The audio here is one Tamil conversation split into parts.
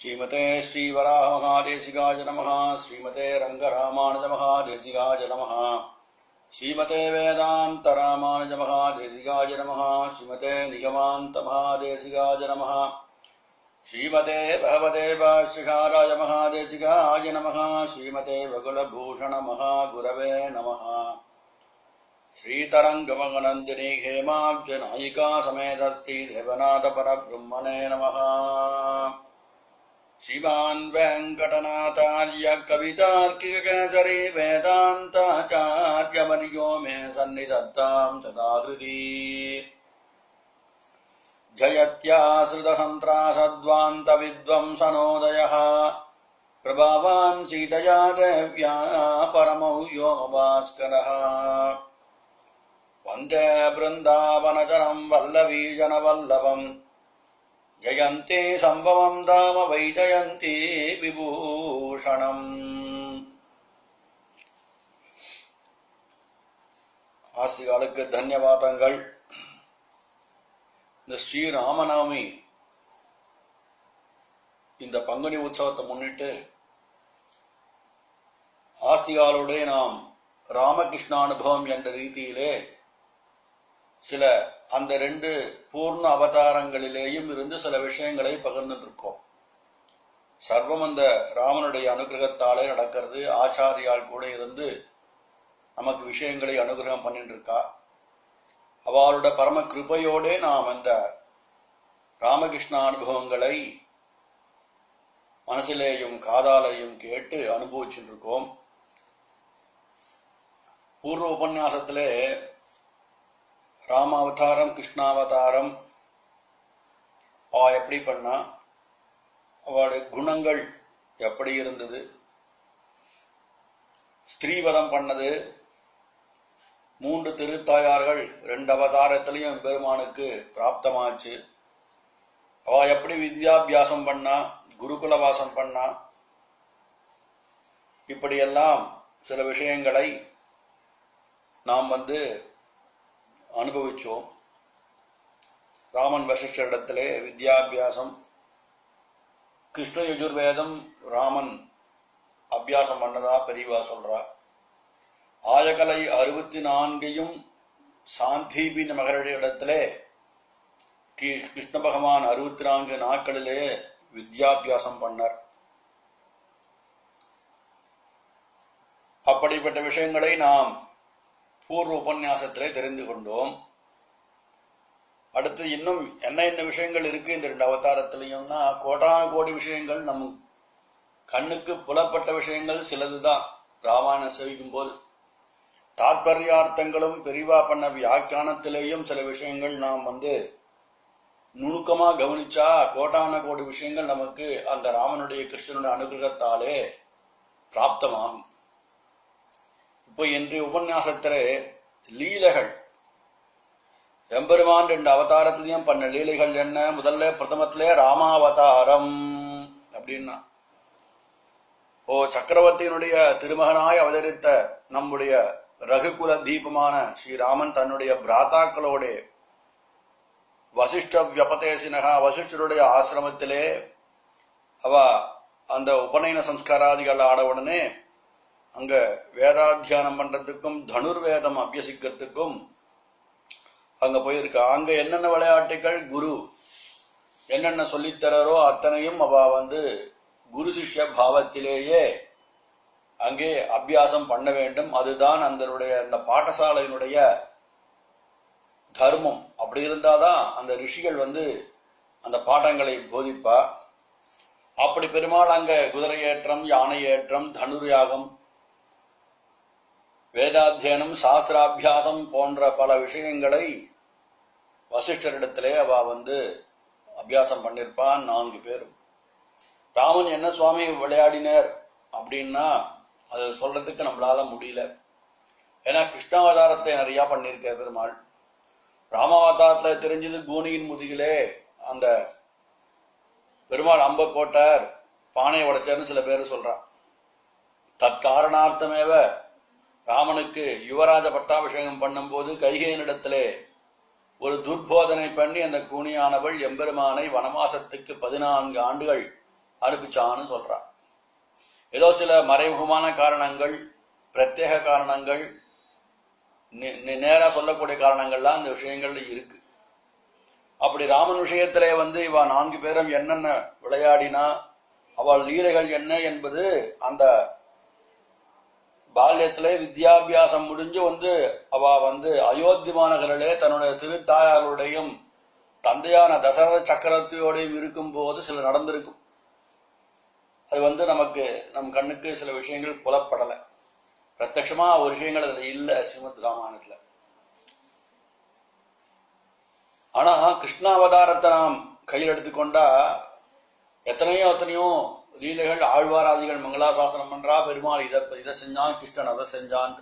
श्रीमते श्रीवराह महादेशिकाय नमः। श्रीमते रंगरामानुज महादेशिकाय नमः। श्रीमते वेदांत रामानुज महादेशिकाय नमः। श्रीमते निगमांत महादेशिकाय नमः। श्रीमते भवदेव शिखाराय महादेशिकाय नमः। श्रीमते वकुलभूषण महागुरवे नमः। श्रीतरंगमनंदिनी हेमाब्जनायिका समेत श्री देवनाथ परब्रह्मणे नमः। श्रीमान वेंकटनाथार्य कवितार्किक केसरी वेदांताचार्य वर्यो मे सन्निधत्तां सदाहृदि। जयत्याश्रित संत्रासद्वान्त विद्वंसनोदयः प्रभावान् सीतया देव्या परमो योगभास्करः। वन्दे बृन्दावनचरं वल्लवीजनवल्लभम् जयन्ते सम्भवं धाम वैजयन्ते विभूषणम्। आसिगालुक्कु धन्यवादंगल। இந்த ஸ்ரீராமநவமி இந்த பங்குனி உற்சவத்தை முன்னிட்டு ஆஸ்திகாலோடு நாம் ராமகிருஷ்ண அனுபவம் என்ற ரீதியிலே சில அந்த ரெண்டு பூர்ண அவதாரங்களிலேயும் இருந்து சில விஷயங்களை பகிர்ந்துருக்கோம். சர்வம் அந்த ராமனுடைய அனுகிரகத்தாலே நடக்கிறது. ஆச்சாரியால் கூட இருந்து நமக்கு விஷயங்களை அனுகிரகம் பண்ணிட்டு இருக்கா. அவளோட பரம கிருபையோடே நாம் அந்த ராமகிருஷ்ண அனுபவங்களை மனசிலேயும் காதாலையும் கேட்டு அனுபவிச்சுட்டு இருக்கோம். பூர்வ உபன்யாசத்திலே ராமாவதாரம் கிருஷ்ணாவதாரம் அவ எப்படி பண்ணா, அவளுடைய குணங்கள் எப்படி இருந்தது, ஸ்திரீவதம் பண்ணது, மூன்று திருத்தாயார்கள் ரெண்டு அவதாரத்திலையும் பெருமானுக்கு பிராப்தமாச்சு, அவ எப்படி வித்யாபியாசம் பண்ணா, குருகுல வாசம் பண்ணா, இப்படியெல்லாம் சில விஷயங்களை நாம் அனுபவிச்சோம். ராமன் வசிஷ்டரிடத்திலே வித்யாபியாசம், கிருஷ்ண யஜுர்வேதம் ராமன் அபியாசம் பண்ணதா பெரியவா சொல்றா. ஆயகலை 64 சாந்தீபி மகருடைய இடத்திலே கிருஷ்ண பகவான் 64 நாட்களிலே வித்யாபியாசம் பண்ணார். அப்படிப்பட்ட விஷயங்களை நாம் பூர்வ உபன்யாசத்திலே தெரிந்து கொண்டோம். அடுத்து இன்னும் என்ன விஷயங்கள் இருக்கு இந்த ரெண்டு அவதாரத்திலையும்னா, கோடான கோடி விஷயங்கள், நம் கண்ணுக்கு புலப்பட்ட விஷயங்கள் சிலதுதான். ராமாயணம் சேவிக்கும் போது தாத்பர்யார்த்தங்களும் பெரிவா பண்ண வியாக்கியானத்திலேயும் சில விஷயங்கள் நாம் நுணுக்கமா கவனிச்சா கோடான கோடி விஷயங்கள் நமக்கு அந்த ராமனுடைய கிருஷ்ணனுடைய அனுகிரகத்தாலே பிராப்தமாகும். இப்போ இன்றைய உபன்யாசத்திலே லீலைகள், எம்பெருமான் ரெண்டு அவதாரத்திலையும் பண்ண லீலைகள் என்ன. முதல்ல பிரதமத்திலே ராமாவதாரம் அப்படின்னா, ஓ சக்கரவர்த்தியினுடைய திருமகனாய் அவதரித்த நம்முடைய ரகுகுல தீபமான ஸ்ரீராமன் தன்னுடைய பிராத்தாக்களோட வசிஷ்ட வியபதேசினகா வசிஷ்டருடைய ஆசிரமத்திலே அவ அந்த உபநயன சம்ஸ்காராதிகள் ஆட உடனே அங்க வேதாத்தியானம் பண்றதுக்கும் தனுர்வேதம் அபியசிக்கிறதுக்கும் அங்க போயிருக்கா. அங்க என்னென்ன விளையாட்டுகள் குரு என்னென்ன சொல்லித்தரோ அத்தனையும் அவ குரு சிஷ்ய பாவத்திலேயே அங்கே அபியாசம் பண்ண வேண்டும். அதுதான் அந்த பாடசாலையினுடைய தர்மம். அப்படி இருந்தாதான் அந்த ரிஷிகள் அந்த பாடங்களை போதிப்பா. அப்படி பெருமாள் அங்க குதிரை ஏற்றம், யானை ஏற்றம், தனுர்யாகம், வேதாத்தியனம், சாஸ்திராபியாசம் போன்ற பல விஷயங்களை வசிஷ்டரிடத்திலே அவ அபியாசம் பண்ணிருப்பான். 4 பேரும் ராமன் என்ன சுவாமி விளையாடினர் அப்படின்னா அது சொல்றதுக்கு நம்மளால முடியல. ஏன்னா கிருஷ்ணாவதாரத்தை நிறைய பண்ணிருக்க பெருமாள். ராமாவதாரத்துல தெரிஞ்சது கூனியின் முதுகிலே அந்த பெருமாள் அம்ப போட்டார், பானையை உடைச்சார்னு சில பேர் சொல்றான். தற்காரணார்த்தமேவ ராமனுக்கு யுவராஜ பட்டாபிஷேகம் பண்ணும்போது கைகையினிடத்திலே ஒரு துர்போதனை பண்ணி அந்த கூனியானவள் எம்பெருமானை வனவாசத்துக்கு 14 ஆண்டுகள் அனுப்பிச்சான்னு சொல்றான். ஏதோ சில மறைமுகமான காரணங்கள், பிரத்யேக காரணங்கள், நேரா சொல்லக்கூடிய காரணங்கள்லாம் இந்த விஷயங்கள்ல இருக்கு. அப்படி ராமன் விஷயத்திலே இவ 4 பேரும் என்னென்ன விளையாடினா, அவள் லீலைகள் என்ன என்பது அந்த பால்யத்திலே வித்யாபியாசம் முடிஞ்சு அவ அயோத்தி மாநகரிலே தன்னுடைய திருத்தாயாருடையும் தந்தையான தசரத சக்கரவர்த்தியோடையும் இருக்கும் போது சில நடந்திருக்கும். அது நமக்கு நம் கண்ணுக்கு சில விஷயங்கள் புலப்படலை. பிரத்யட்சமா ஒரு விஷயங்கள் அதுல இல்லை ஸ்ரீமத் ராமாயணத்துல. ஆனா கிருஷ்ணாவதாரத்தை நாம் கையில் எடுத்துக்கொண்டா எத்தனையோ எத்தனையோ லீலைகள், ஆழ்வாராதிகள் மங்களாசாசனம் பண்றா, பெருமாள் இதை செஞ்சான், கிருஷ்ணன் அதை செஞ்சான்.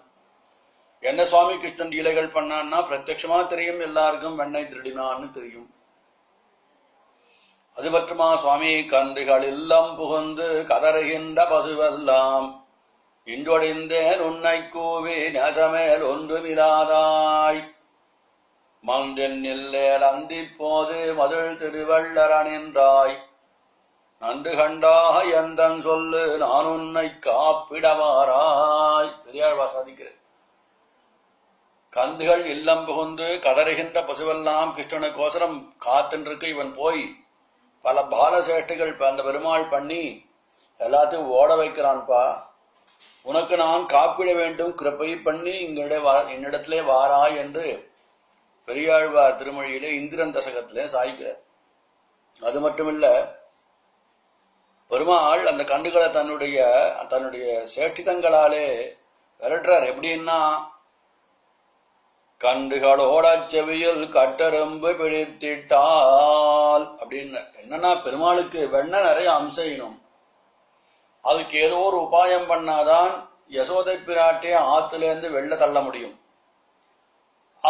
என்ன சுவாமி கிருஷ்ணன் லீலைகள் பண்ணான்னா பிரத்யட்சமா தெரியும், எல்லாருக்கும் வெண்ணெய் திருடினான்னு தெரியும். அது பற்றமா சுவாமி கன்றுகள் எல்லாம் புகுந்து கதறுகின்ற பசுவெல்லாம் இன்றொடைந்தேன் உன்னை கூவி நேசமேல் ஒன்றுமிலாதாய் மங்கன் இல்லேல் அந்திப்போது மதுள் திருவள்ளரனின்றாய் நன்று கண்டாய் எந்தன் சொல்லு நான் உன்னை காப்பிடவாராய். பெரியாழ்வா சாதிக்கிறேன். கந்துகள் இல்லம் புகுந்து கதறுகின்ற பசுவெல்லாம் கிருஷ்ணனுக்கோசரம் காத்துன்றிருக்கு. இவன் போய் பல பாலசேஷ்டைகள் அந்த பெருமாள் பண்ணி எல்லாத்தையும் ஓட வைக்கிறான்பா. உனக்கு நான் காப்பிட வேண்டும், கிருப்பை பண்ணி என்னிடத்திலே வாராய் என்று பெரியாழ்வார் திருமொழியிலே இந்திரன் தசகத்திலே சாய்க்கிறார். அது மட்டுமில்ல, பெருமாள் அந்த கண்டுகளை தன்னுடைய சேட்டிதங்களாலே விரட்டுறார். எப்படின்னா கண்டுகளோட செவியில் கட்டெரும்பு பிடித்திட்டால் அப்படின்னு. என்னன்னா பெருமாளுக்கு வெண்ண நிறைய அம்சம், அதுக்கு ஏதோ ஒரு உபாயம் பண்ணாதான் யசோதை பிராட்டிய ஆத்துல இருந்து வெளில தள்ள முடியும்.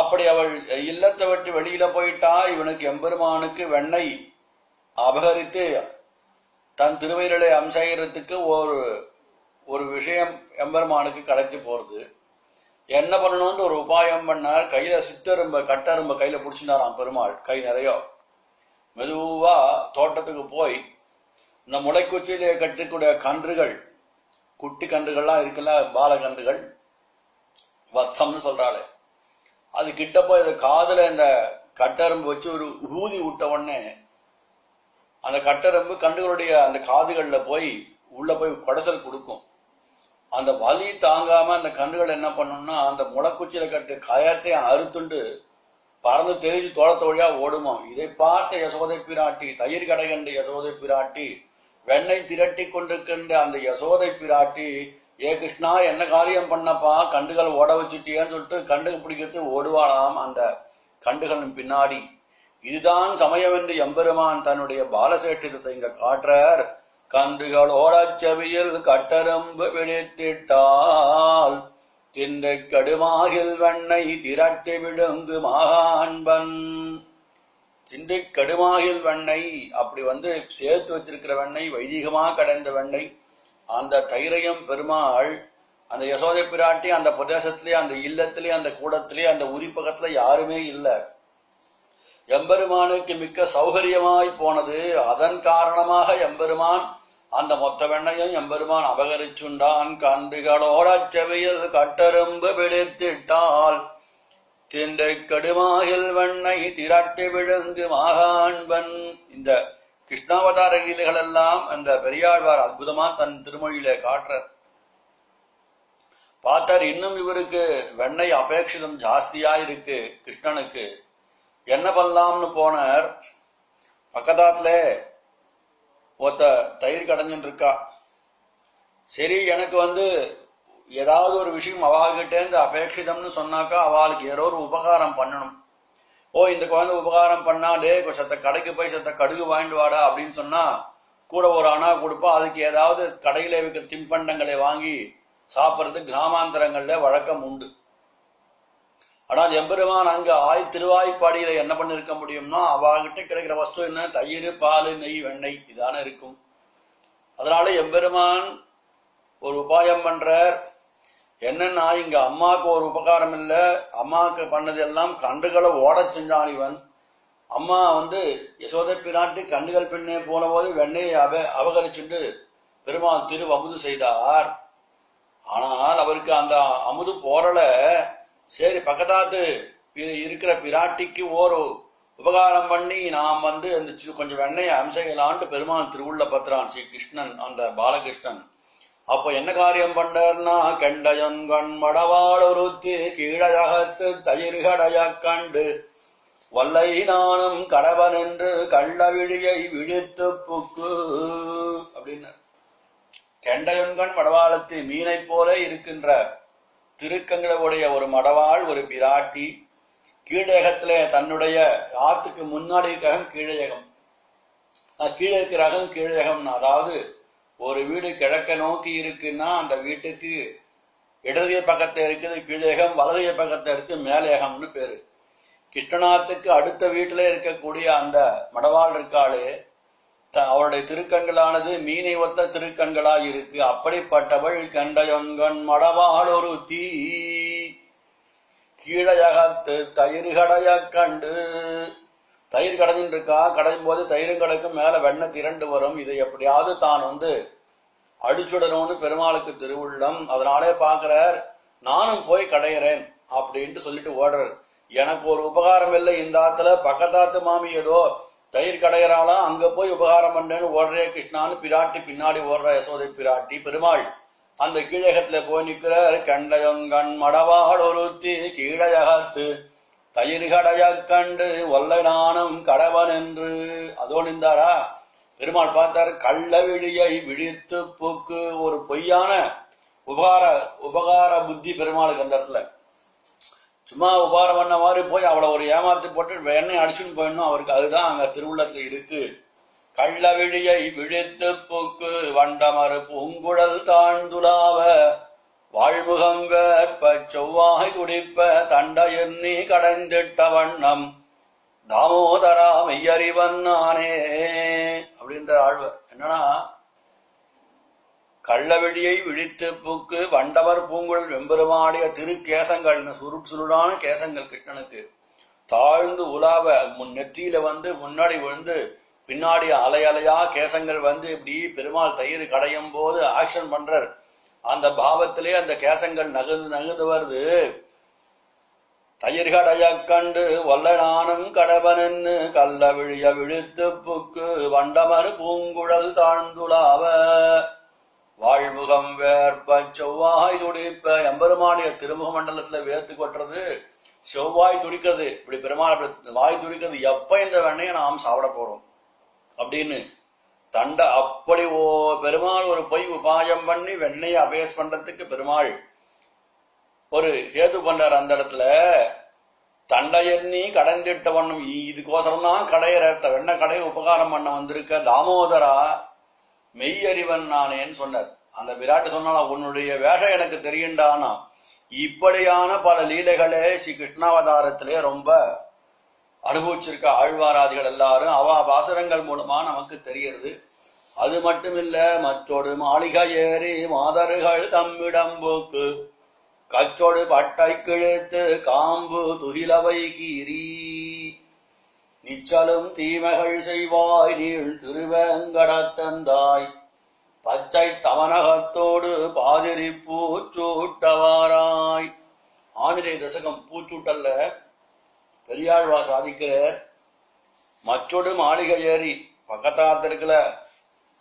அப்படி அவள் இல்லத்தை விட்டு வெளியில போயிட்டா இவனுக்கு எம்பெருமானுக்கு வெண்ணை அபகரித்து தன் திருவையிலே அம்சகிறதுக்கு ஒரு விஷயம் எம்பெருமானுக்கு கிடைச்சி போறது. என்ன பண்ணணும்னு ஒரு உபாயம் பண்ணார். கையில கட்டரும்ப கையில புடிச்சுனாராம் பெருமாள். கை நிறைய மெதுவா தோட்டத்துக்கு போய் இந்த முளைக்குச்சியிலே கட்டிக்கூடிய கன்றுகள், குட்டி கன்றுகள்லாம் இருக்குல்ல, பாலகன்றுகள், வத்சம்னு சொல்றாளே, அது கிட்ட போய் இந்த காதுல இந்த கட்டரும்பு வச்சு ஒரு ஊதி விட்ட உடனே அந்த கட்டரும்பு கன்றுகளுடைய அந்த காதுகள்ல போய் உள்ள போய் குடைச்சல் கொடுக்கும். அந்த வலி தாங்காம அந்த கன்றுகள் என்ன பண்ணும்னா அந்த முளைக்குச்சியில கட்டு கயத்தையும் அறுத்துண்டு பறந்து தெரிஞ்சு தோட்டத்து வழியா ஓடுமா. இதை பார்த்த யசோதை பிராட்டி, தயிர் கடைகின்ற யசோதை பிராட்டி, வெண்ணெய் திரட்டி கொண்டிருக்கின்ற அந்த யசோதை பிராட்டி, ஏ கிருஷ்ணா என்ன காரியம் பண்ணப்பா, கண்டுகள் ஓட வச்சுட்டியேன்னு சொல்லிட்டு கண்டுக பிடிக்கிறது ஓடுவானாம் அந்த கண்டுகளின் பின்னாடி. இதுதான் சமயம் என்று எம்பெருமான் தன்னுடைய பாலசேட்டிதத்தை இங்க காட்டுறார். கன்றுகளோட செவியில் கட்டரும்பு பிடித்திட்டால் தின்றை கடுமாகில் வெண்ணை திரட்டி விடுங்கு மகான்பன். தின்றை கடுமாகில் வெண்ணை, அப்படி சேர்த்து வச்சிருக்கிற வெண்ணை, வைதிகமாக கடைந்த வெண்ணை, அந்த தைரையும் பெருமாள் அந்த யசோதை பிராட்டி அந்த பிரதேசத்திலே, அந்த இல்லத்திலே, அந்த கூடத்திலே, அந்த உரிப்பகத்துல யாருமே இல்லை. எம்பெருமானுக்கு மிக்க சௌகரியமாய் போனது. அதன் காரணமாக எம்பெருமான் அந்த மொத்த வெண்ணையும் எம்பெருமான் அபகரிச்சுண்டான். கன்றுகளோட செவியில் கட்டெரும்பு பிடித்திட்டால் தின்றை கடுமாகில் வெண்ணை திரட்டி விடுங்கு மகான்பன். இந்த கிருஷ்ணாவதார லீலைகள் எல்லாம் அந்த பெரியாழ்வார் அற்புதமா தன் திருமொழியிலே காட்டுறார். பார்த்தார் இன்னும் இவருக்கு வெண்ணை அபேட்சிதம் ஜாஸ்தியா இருக்கு கிருஷ்ணனுக்கு, என்ன பண்ணலாம்னு போனார். பக்கத்தாத்துல ஒத்த தயிர் கடைஞ்சுட்டு இருக்கா. சரி, எனக்கு ஏதாவது ஒரு விஷயம் அவகிட்டே இருந்து அபேட்சிதம்னு சொன்னாக்கா அவளுக்கு ஏதோ ஒரு உபகாரம் பண்ணணும். ஓ, இந்த குழந்தை உபகாரம் பண்ணாலே சத்த கடைக்கு போய் சத்த கடுகு வாங்கிட்டு வாடா அப்படின்னு சொன்னா கூட ஒரு அணா கொடுப்பா. அதுக்கு ஏதாவது கடையில வைக்கிற தின்பண்டங்களை வாங்கி சாப்பிட்றது கிராமாந்தரங்கள்ல வழக்கம் உண்டு. ஆனால் எம்பெருமான் அங்க திருவாய்ப்பாடியில என்ன பண்ணிருக்க முடியும்னா அவகிட்ட கிடைக்கிற வஸ்து என்ன, தயிர், பால், நெய், வெண்ணெய் இதான இருக்கும். அதனால எம்பெருமான் ஒரு உபாயம் பண்றார். என்னன்னா இங்க அம்மாவுக்கு ஒரு உபகாரம் இல்லை, அம்மாவுக்கு பண்ணது எல்லாம் கன்றுகளை ஓட செஞ்சான் இவன். அம்மா வந்து யசோதை பிராட்டி கண்ணுகள் பெண்ணே போனபோது வெண்ணையை அபகரிச்சுட்டு பெருமான் திரு அமுது செய்தார். ஆனால் அவருக்கு அந்த அமுது போரல. சரி பக்கத்தாத்து இருக்கிற பிராட்டிக்கு ஒரு உபகாரம் பண்ணி நாம் வந்து கொஞ்சம் வெண்ணையை அம்சைகளான்ட்டு பெருமான் திருவுள்ள பத்திரான் ஸ்ரீ கிருஷ்ணன், அந்த பாலகிருஷ்ணன். அப்ப என்ன காரியம் பண்ணா, கண்டயன் கண் மடவாளொருத்தி கீழகத்து தயிர்கடைய கண்டு வல்லை நானும் கடவன் என்று கள்ள விழியை விழித்து புக்கு அப்படின்னார். கெண்டயன்கண் மடவாளத்து மீனை போல இருக்கின்ற திருக்கங்களுடைய ஒரு மடவாள், ஒரு பிராட்டி கீழகத்திலே தன்னுடைய ஆத்துக்கு முன்னாடி இருக்கம் கீழகம், கீழே இருக்கிற ரகம் கீழகம்னு, அதாவது ஒரு வீடு கிழக்க நோக்கி இருக்குன்னா அந்த வீட்டுக்கு இடதிய பக்கத்தை இருக்குது கீழேகம், வலதிய பக்கத்தை இருக்கு மேலேகம்னு பேரு. கிருஷ்ணநாத்துக்கு அடுத்த வீட்டுல இருக்கக்கூடிய அந்த மடவாள் இருக்காளு, அவருடைய திருக்கண்களானது மீனை ஒத்த திருக்கண்களாக இருக்கு. அப்படிப்பட்டவள் கண்டயங்கண் மடவாள் ஒரு தீ கீழகத்து தயிர் கடைய கண்டு, தயிர் கடைஞ்சின்னு இருக்கா, கடையும் போது தயிரும் கடைக்கும் மேல வெண்ணை திரண்டு வரும். இதை எப்படியாவது தான் வந்து அடிச்சுடணும்னு பெருமாளுக்கு திருவுள்ளம். அதனாலே பாக்குறார், நானும் போய் கடையிறேன் அப்படின்ட்டு சொல்லிட்டு ஓடுறார். எனக்கு ஒரு உபகாரம் இல்லை, இந்த ஆத்துல பக்கத்தாத்து மாமி ஏதோ தயிர் கடையிறாலாம் அங்க போய் உபகாரம் பண்றேன்னு ஓடுறே கிருஷ்ணான்னு பிராட்டி பின்னாடி ஓடுற யசோதை பிராட்டி. பெருமாள் அந்த கீழகத்துல போய் நிற்கிறார். கண்டயங்கண் மடவாள் ஒருத்தி கீழகத்து தயிர் கடைய கண்டு ஒல்லை நானும் கடவன் என்று அதோ நின்றாரா. பெருமாள் பார்த்தார், கள்ள விழியை விழித்து பூக்கு. ஒரு பொய்யான உபகார புத்தி பெருமாளுக்கு அந்த இடத்துல. சும்மா உபகாரம் பண்ண மாதிரி போய் அவளை ஒரு ஏமாத்தி போட்டு எண்ணெய் அடிச்சுன்னு போயிடணும், அவருக்கு அதுதான் அங்க திருவுள்ளத்துல இருக்கு. கள்ள விழியை விழித்து பூக்கு வண்டமறு பூங்குழல் தாழ்ந்துலாவ வாழ்முகம் வேற்ப செவ்வாய் குடிப்ப தண்டையன் நீ கடைந்திட்ட வண்ணம் தாமோதரா மெய்யறிவன் நானே அப்படின்ற ஆழ்வர். என்னன்னா, கள்ளவெடியை விழித்து பூக்கு வண்டவர் பூங்குழல் வெம்பெருமாடிய திருக்கேசங்கள், சுருடான கேசங்கள் கிருஷ்ணனுக்கு தாழ்ந்து உலாவ நெத்தியில வந்து முன்னாடி விழுந்து பின்னாடி அலையலையா கேசங்கள் வந்து இப்படி பெருமாள் தயிர் கடையும் போது ஆக்ஷன் பண்றார். அந்த பாவத்திலே அந்த கேசங்கள் நகர்ந்து நகர்ந்து வருது. தயிர் கடைய கண்டு ஒல்ல நானும் கடவனன்னு கள்ள விழிய விழுத்து புக்கு வண்டமறு பூங்குழல் தாழ்ந்துலாவ வாழ்முகம் வேற்ப செவ்வாய் துடிப்ப. எம்பெருமானிய திருமுக மண்டலத்துல வேர்த்து கொட்டுறது, செவ்வாய் துடிக்கிறது, இப்படி பெருமாள் வாய் துடிக்கிறது. எப்ப இந்த வெண்ணையை நாம் சாப்பிட போறோம் அப்படின்னு தண்ட அப்படி ஓ பெருமாள் ஒரு பொய் உபாயம் பண்ணி வெண்ணையை அபேஸ் பண்றதுக்கு பெருமாள் ஒரு ஹேது பண்றார் அந்த இடத்துல. தண்டையண்ணி கடைந்திட்ட பண்ணும், இதுக்கோசரம் தான் கடையிற வெண்ணை கடையை உபகாரம் பண்ண வந்திருக்க. தாமோதரா மெய்யறிவன் நானேன்னு சொன்னார். அந்த விராட்டு சொன்னா, உன்னுடைய வேஷம் எனக்கு தெரியுண்டானா. இப்படியான பல லீலைகளே ஸ்ரீ கிருஷ்ணாவதாரத்திலே ரொம்ப அனுபவிச்சிருக்க ஆழ்வாராதிகள் எல்லாரும். அவா பாசுரங்கள் மூலமா நமக்கு தெரிகிறது. அது மட்டுமில்ல, மற்றொரு மாளிகை ஏறி மாதர்கள் தம்மிடம் போக்கு கச்சோடு பட்டை கிழித்து காம்பு துகிலவை கீறி நிச்சலும் தீமைகள் செய்வாய் நீள் திருவேங்கடத்தந்தாய் பச்சை தவனகத்தோடு பாதிரி பூச்சூட்டவாராய். ஆந்திரே தசகம் பூச்சூட்டல்ல பெரியாழ்வா சாதிக்கிறார். மற்றொரு மாளிகை ஏறி பக்கத்தாத்து இருக்கல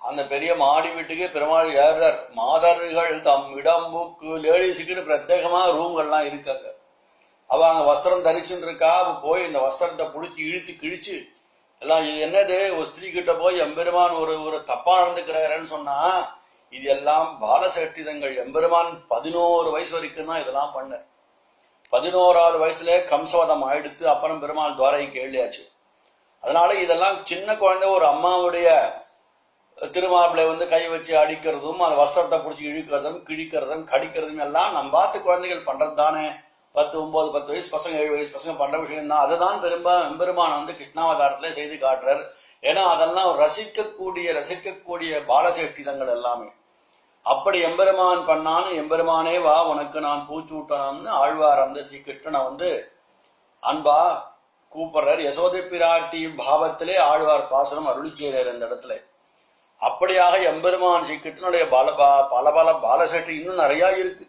அந்த பெரிய மாடி வீட்டுக்கு பெருமாள் ஏறார். மாதர்கள் தம் இடம் புக்கு லேடிஸுக்கு பிரத்யேகமா ரூம்கள்லாம் இருக்காங்க. அவ அங்க வஸ்திரம் தரிச்சுன்னு இருக்கா. அவ போய் இந்த வஸ்திரத்தை புடிச்சு இழுத்து கிழிச்சு எல்லாம், இது என்னது, ஒரு ஸ்திரீ கிட்ட போய் எம்பெருமான் ஒரு தப்பா நடந்துக்கிறாருன்னு சொன்னா, இது எல்லாம் பாலசட்டிதங்கள். எம்பெருமான் 11 வயசு வரைக்கும் தான் இதெல்லாம் பண்ண. 11வது வயசுல கம்சவதம் ஆயிடுத்து. அப்புறம் பெருமாள் துவாரை கேள்வியாச்சு. அதனால இதெல்லாம் சின்ன குழந்தை ஒரு அம்மாவுடைய திருமார்பிளை வந்து கை வச்சு அடிக்கிறதும் அந்த வஸ்திரத்தை பிடிச்சி இழுக்கிறதும் கிழிக்கிறதும் கடிக்கிறதும் எல்லாம் நம்ம பார்த்து குழந்தைகள் பண்றது தானே. 10 வயசு பசங்க, 7 வயசு பசங்க பண்ற விஷயம் தான். அதுதான் பெருமான் வந்து கிருஷ்ணாவதாரத்திலே செய்து காட்டுறார். ஏன்னா அதெல்லாம் ரசிக்கக்கூடிய பாலசேஷ்டிதங்கள் எல்லாமே. அப்படி எம்பெருமான் பண்ணான்னு, எம்பெருமானே வா உனக்கு நான் பூச்சூட்டணும்னு ஆழ்வார் அந்த ஸ்ரீ கிருஷ்ணனை வந்து அன்பா கூப்பிடுறார். யசோதை பிராட்டியும் பாவத்திலே ஆழ்வார் பாசனம் அருளி செய்கிறார் இந்த இடத்துல. அப்படியாக எம்பெருமான் சீக்கிரத்தினுடைய பல பாலசேட்டு இன்னும் நிறையா இருக்கு.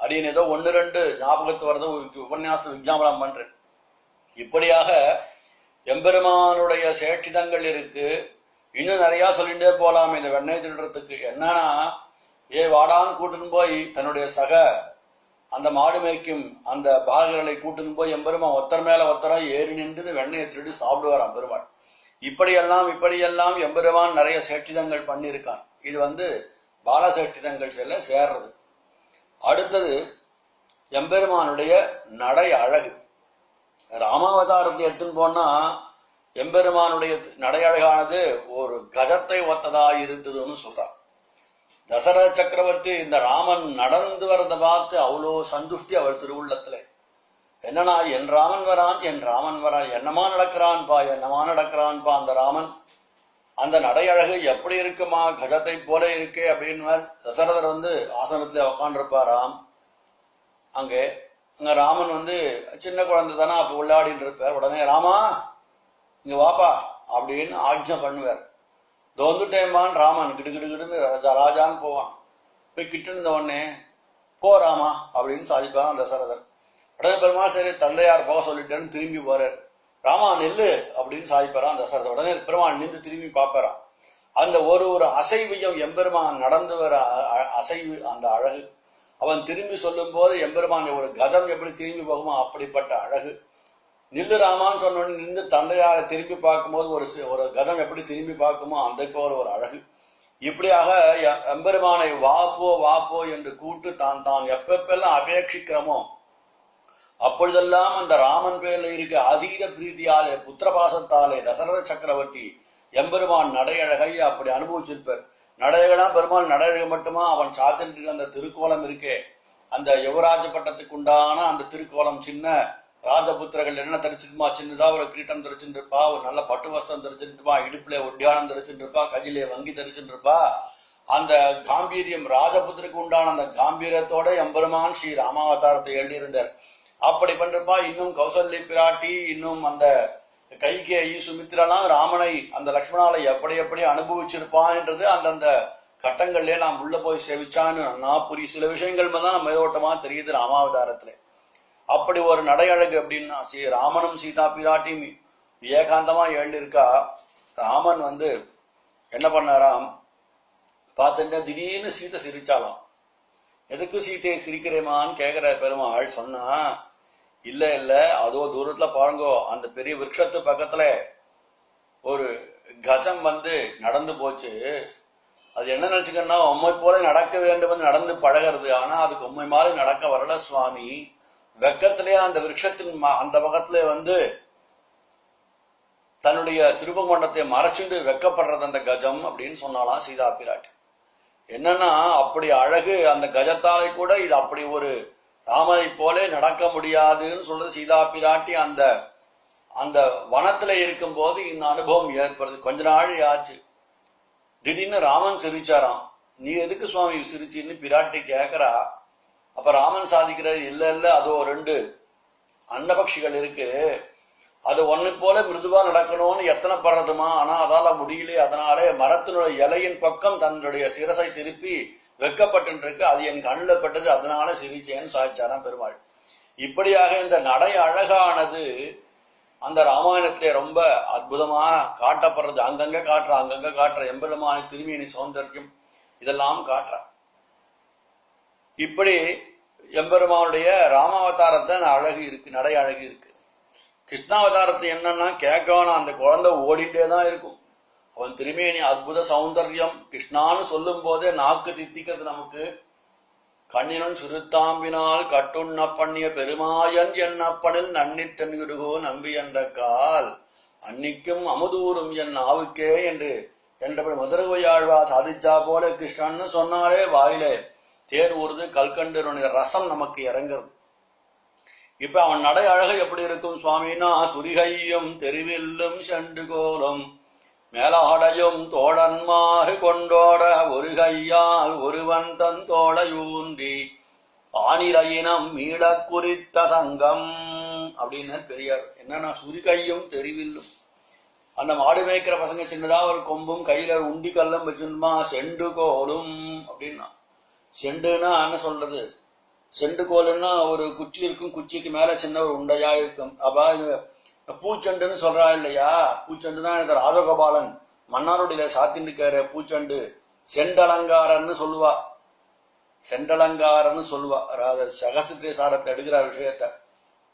அப்படின்னு ஏதோ 1-2 ஞாபகத்து வரத உபன்யாசம் விஜாபனம் பண்றேன். இப்படியாக எம்பெருமானுடைய சேட்டிதங்கள் இருக்கு, இன்னும் நிறையா சொல்லிட்டே போலாம். இந்த வெண்ணெய் திருடுறதுக்கு என்னன்னா, வாடான்னு கூட்டுன்னு போய் தன்னுடைய சக அந்த மாடு மேய்க்கும் அந்த பாகர்களை கூட்டுன்னு போய் எம்பெருமான் ஒத்தர் மேல ஒத்தரா ஏறி நின்று வெண்ணெயை திருடி சாப்பிடுவார் அம்பெருமான். இப்படியெல்லாம் எம்பெருமான் நிறைய சேட்டிதங்கள் பண்ணியிருக்கான். இது பால சேட்டிதங்கள் செல்ல சேர்றது. அடுத்தது எம்பெருமானுடைய நடை அழகு. ராமாவதாரத்தை எடுத்துன்னு போனா எம்பெருமானுடைய நடை அழகானது ஒரு கஜத்தை ஒத்ததா இருந்ததுன்னு சொல்றான். தசரத சக்கரவர்த்தி இந்த ராமன் நடந்து வரத பார்த்து அவ்வளோ சந்துஷ்டி அவர் திருவுள்ளத்துல. என்னன்னா, என் ராமன் வரான் என்னமா நடக்கிறான்பா அந்த ராமன். அந்த நடையழகு எப்படி இருக்குமா, கஜத்தை போல இருக்கே அப்படின்னு தசரதர் ஆசனத்துல உக்காண்டிருப்பாராம். அங்க ராமன் சின்ன குழந்தை தானே அப்ப உள்ளாடின்னு இருப்பார். உடனே ராமா இங்க வாப்பா அப்படின்னு ஆக்ஞை பண்ணுவார். தோந்துட்டேம்பான் ராமன் கிடுகிடுகிடுன்னு ராஜான்னு போவான். போய் கிட்ட இருந்த உடனே போ ராமா அப்படின்னு சாதிப்பான் தசரதர். உடனே பெருமாள் சரி தந்தையார் போக சொல்லிட்டேன்னு திரும்பி போறார். ராமா நெல்லு அப்படின்னு சாதிப்பாரான் தசரதர். உடனே பெருமாள் நின்று திரும்பி பார்ப்பாரான். அந்த ஒரு அசைவையும் எம்பெருமான் நடந்து வர அசைவு அந்த அழகு. அவன் திரும்பி சொல்லும் போது எம்பெருமான் ஒரு கதம் எப்படி திரும்பி போகுமோ அப்படிப்பட்ட அழகு. நில்லு ராமான்னு சொன்னோன்னு நின்று தந்தையாரை திரும்பி பார்க்கும்போது ஒரு கதம் எப்படி திரும்பி பார்க்குமோ அந்த போல ஒரு அழகு. இப்படியாக எம்பெருமானை வாப்போ வாப்போ என்று கூட்டு தான் எப்பெல்லாம் அபேட்சிக்கிறோமோ அப்பொழுதெல்லாம் அந்த ராமன் பேர்ல இருக்க அதீத பிரீதியாலே புத்திரபாசத்தாலே தசரத சக்கரவர்த்தி எம்பெருமான் நடையழகை அப்படி அனுபவிச்சிருப்பார். நடையழகா பெருமாள் நடையழகு மட்டுமா, அவன் சாத்தின் அந்த திருக்கோலம் இருக்கே, அந்த யுவராஜ பட்டத்துக்கு உண்டான அந்த திருக்கோலம், சின்ன ராஜபுத்திரர்கள் என்ன தரிச்சிருமா, சின்னதா ஒரு கிரீட்டம் தரிச்சுட்டு இருப்பா, ஒரு நல்ல பட்டு வஸ்திரம் தரிச்சிருப்பா, இடுப்புல ஒட்டியானம் தரிச்சுட்டு இருப்பா, கையிலே வங்கி தரிச்சுட்டு இருப்பா. அந்த காம்பீரியம் ராஜபுத்திரக்கு உண்டான அந்த காம்பீரியத்தோட எம்பெருமான் ஸ்ரீ ராமாவதாரத்தை எழுதியிருந்தார். அப்படி பண்றப்பா இன்னும் கௌசல்ய பிராட்டி, இன்னும் அந்த கைகேயி, சுமித்ரெல்லாம் ராமனை அந்த லக்ஷ்மணாலை எப்படி அனுபவிச்சிருப்பான்றது அந்த கட்டங்கள்லயே நாம் உள்ள போய் சேவிச்சான்னு நான் புரிய சில விஷயங்கள் தான் மேலோட்டமா தெரியுது ராமாவதாரத்துல. அப்படி ஒரு நடையழகு அப்படின்னா ராமனும் சீதா பிராட்டியும் ஏகாந்தமா எழுந்திருக்கா. ராமன் என்ன பண்ணாராம் பார்த்துட்டு திடீர்னு சீதை சிரிச்சாலாம். எதுக்கு சீதையை சிரிக்கிறேமான்னு கேட்கிற பெருமாள் சொன்னா, இல்ல அதோ தூரத்துல பாருங்கோ அந்த பெரிய விருட்சத்து பக்கத்துல ஒரு கஜம் நடந்து போச்சு. அது என்ன நினைச்சுக்கன்னா, உம்மை போல நடக்க வேண்டும் நடந்து பழகிறது, ஆனா அதுக்கு உம்மை மாதிரி நடக்க வரல சுவாமி. வெக்கத்திலே அந்த விருட்சத்தின் அந்த பக்கத்திலே தன்னுடைய திருப்புகோண்டத்தை மறைச்சுண்டு வெக்கப்படுறது அந்த கஜம் அப்படின்னு சொன்னாலாம் சீதா பிராட்டி. என்னன்னா அப்படி அழகு அந்த கஜத்தாலே கூட இது அப்படி ஒரு ராமனை போலே நடக்க முடியாதுன்னு சொல்றது சீதா பிராட்டி. அந்த அந்த வனத்துல இருக்கும் போது இந்த அனுபவம் ஏற்படுது. கொஞ்ச நாள் ஆச்சு, திடீர்னு ராமன் சிரிச்சாராம். நீ எதுக்கு சுவாமி சிரிச்சின்னு பிராட்டி கேட்கறா. அப்ப ராமன் சாதிக்கிறது, இல்ல அதோ 2 அன்னபக்ஷிகள் இருக்கு, அது ஒண்ணு போல மிருதுவா நடக்கணும்னு எத்தனை படுறதுமா, ஆனா அதால முடியலே, அதனாலே மரத்தினுடைய இலையின் பக்கம் தன்னுடைய சிரசை திருப்பி வெக்கப்பட்டு இருக்கு, அது என் கண்ணுல பட்டது, அதனால சிரிச்சேன்னு சாதிச்சாராம் பெருமாள். இப்படியாக இந்த நடை அழகானது அந்த ராமாயணத்திலே ரொம்ப அற்புதமா காட்டப்படுறது. அங்கங்க காட்டுற எம்பெருமான திருமேனி சௌந்தர்யம் இதெல்லாம் காட்டுற. இப்படி எம்பெருமானுடைய ராமாவதாரத்தை அழகு இருக்கு, நடை அழகு இருக்கு. கிருஷ்ணாவதாரத்தை என்னன்னா கேட்கணும், அந்த குழந்தை ஓடிட்டே தான் இருக்கும். அவன் திருமேனி அற்புத சௌந்தர்யம். கிருஷ்ணான்னு சொல்லும் போதே நாக்கு தித்திக்கிறது நமக்கு. கண்ணினன் சுருத்தாம்பினால் கட்டுண்ண பண்ணிய பெருமாயன் என் அப்பனில் நன்னித்தன்குருகோ நம்பி என்ற கால் அன்னிக்கும் அமுதூரும் என் ஆவுக்கே என்று என்றபடி மதுரவையாழ்வா சாதிச்சா போல கிருஷ்ணன்னு சொன்னாலே வாயிலே தேர் ஊறுது, கல்கண்டனுடைய ரசம் நமக்கு இறங்குறது. இப்ப அவன் நடை அழகு எப்படி இருக்கும் சுவாமினா, சுரிகையும் தெருவில்லும் செண்டு கோலும் மேலாடையும் தோழன்மாறு கொண்டோட ஒரு கையால் ஒருவன் தன் தோழையூன்றி ஆனிரையினம் மீளக் குறித்த சங்கம் अब पेरियार सूरीकायम अंद मेकर पसंग चिन्ह और कोंबम कई उंडी कल सेोल अब सेोलना और कुची कुची की मेल चिन्ह और उंडया பூச்சண்டுன்னு சொல்றா இல்லையா? பூச்சண்டுனா இந்த ராஜகோபாலன் மன்னாரோடில சாத்தின்னு இருக்காரு பூச்சண்டு. செண்டலங்காரன்னு சொல்லுவா, செண்டலங்காரன்னு சொல்லுவா. சகசித்திர சாரத்தை எடுக்கிறார் விஷயத்த.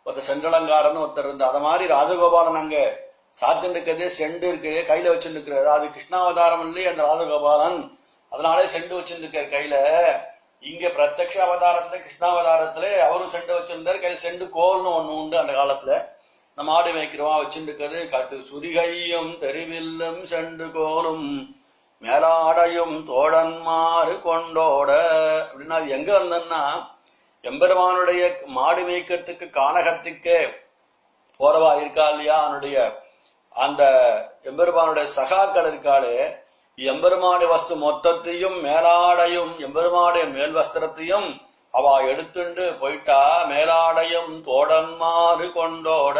ஒருத்தர் செண்டலங்காரன்னு ஒருத்தர் இருந்தா அத மாதிரி ராஜகோபாலன் அங்க சாத்தின்னு இருக்கிறதே செண்டு இருக்கிறதே கையில வச்சுட்டு இருக்கிறாரு. அது கிருஷ்ணாவதாரம் இல்லையே அந்த ராஜகோபாலன், அதனாலே செண்டு வச்சிருந்துருக்காரு கையில. இங்க பிரத்யக்ஷ அவதாரத்துல கிருஷ்ணாவதாரத்துல அவரும் செண்டு வச்சிருந்தாரு கையில. செண்டு கோல்னு ஒண்ணு உண்டு அந்த காலத்துல. நம்ம ஆடு மேய்க்கிறவா வச்சுருக்கிறது கத்து சுரிகையும் தெரிவில்லும் செண்டு கோலும் மேலாடையும் தோடன்மாறு கொண்டோட அப்படின்னா அது எங்க இருந்தன்னா எம்பெருமானுடைய மாடு மேய்க்கிறதுக்கு கானகத்துக்கு போறவா இருக்கா இல்லையா? அவனுடைய அந்த எம்பெருமானுடைய சகாக்கள் இருக்காளு, எம்பெருமாடு வஸ்து மொத்தத்தையும் மேலாடையும் எம்பெருமாடைய மேல் வஸ்திரத்தையும் அவ எடுத்துண்டு போயிட்டா. மேலாடையும் தோடன்மாறு கொண்டோட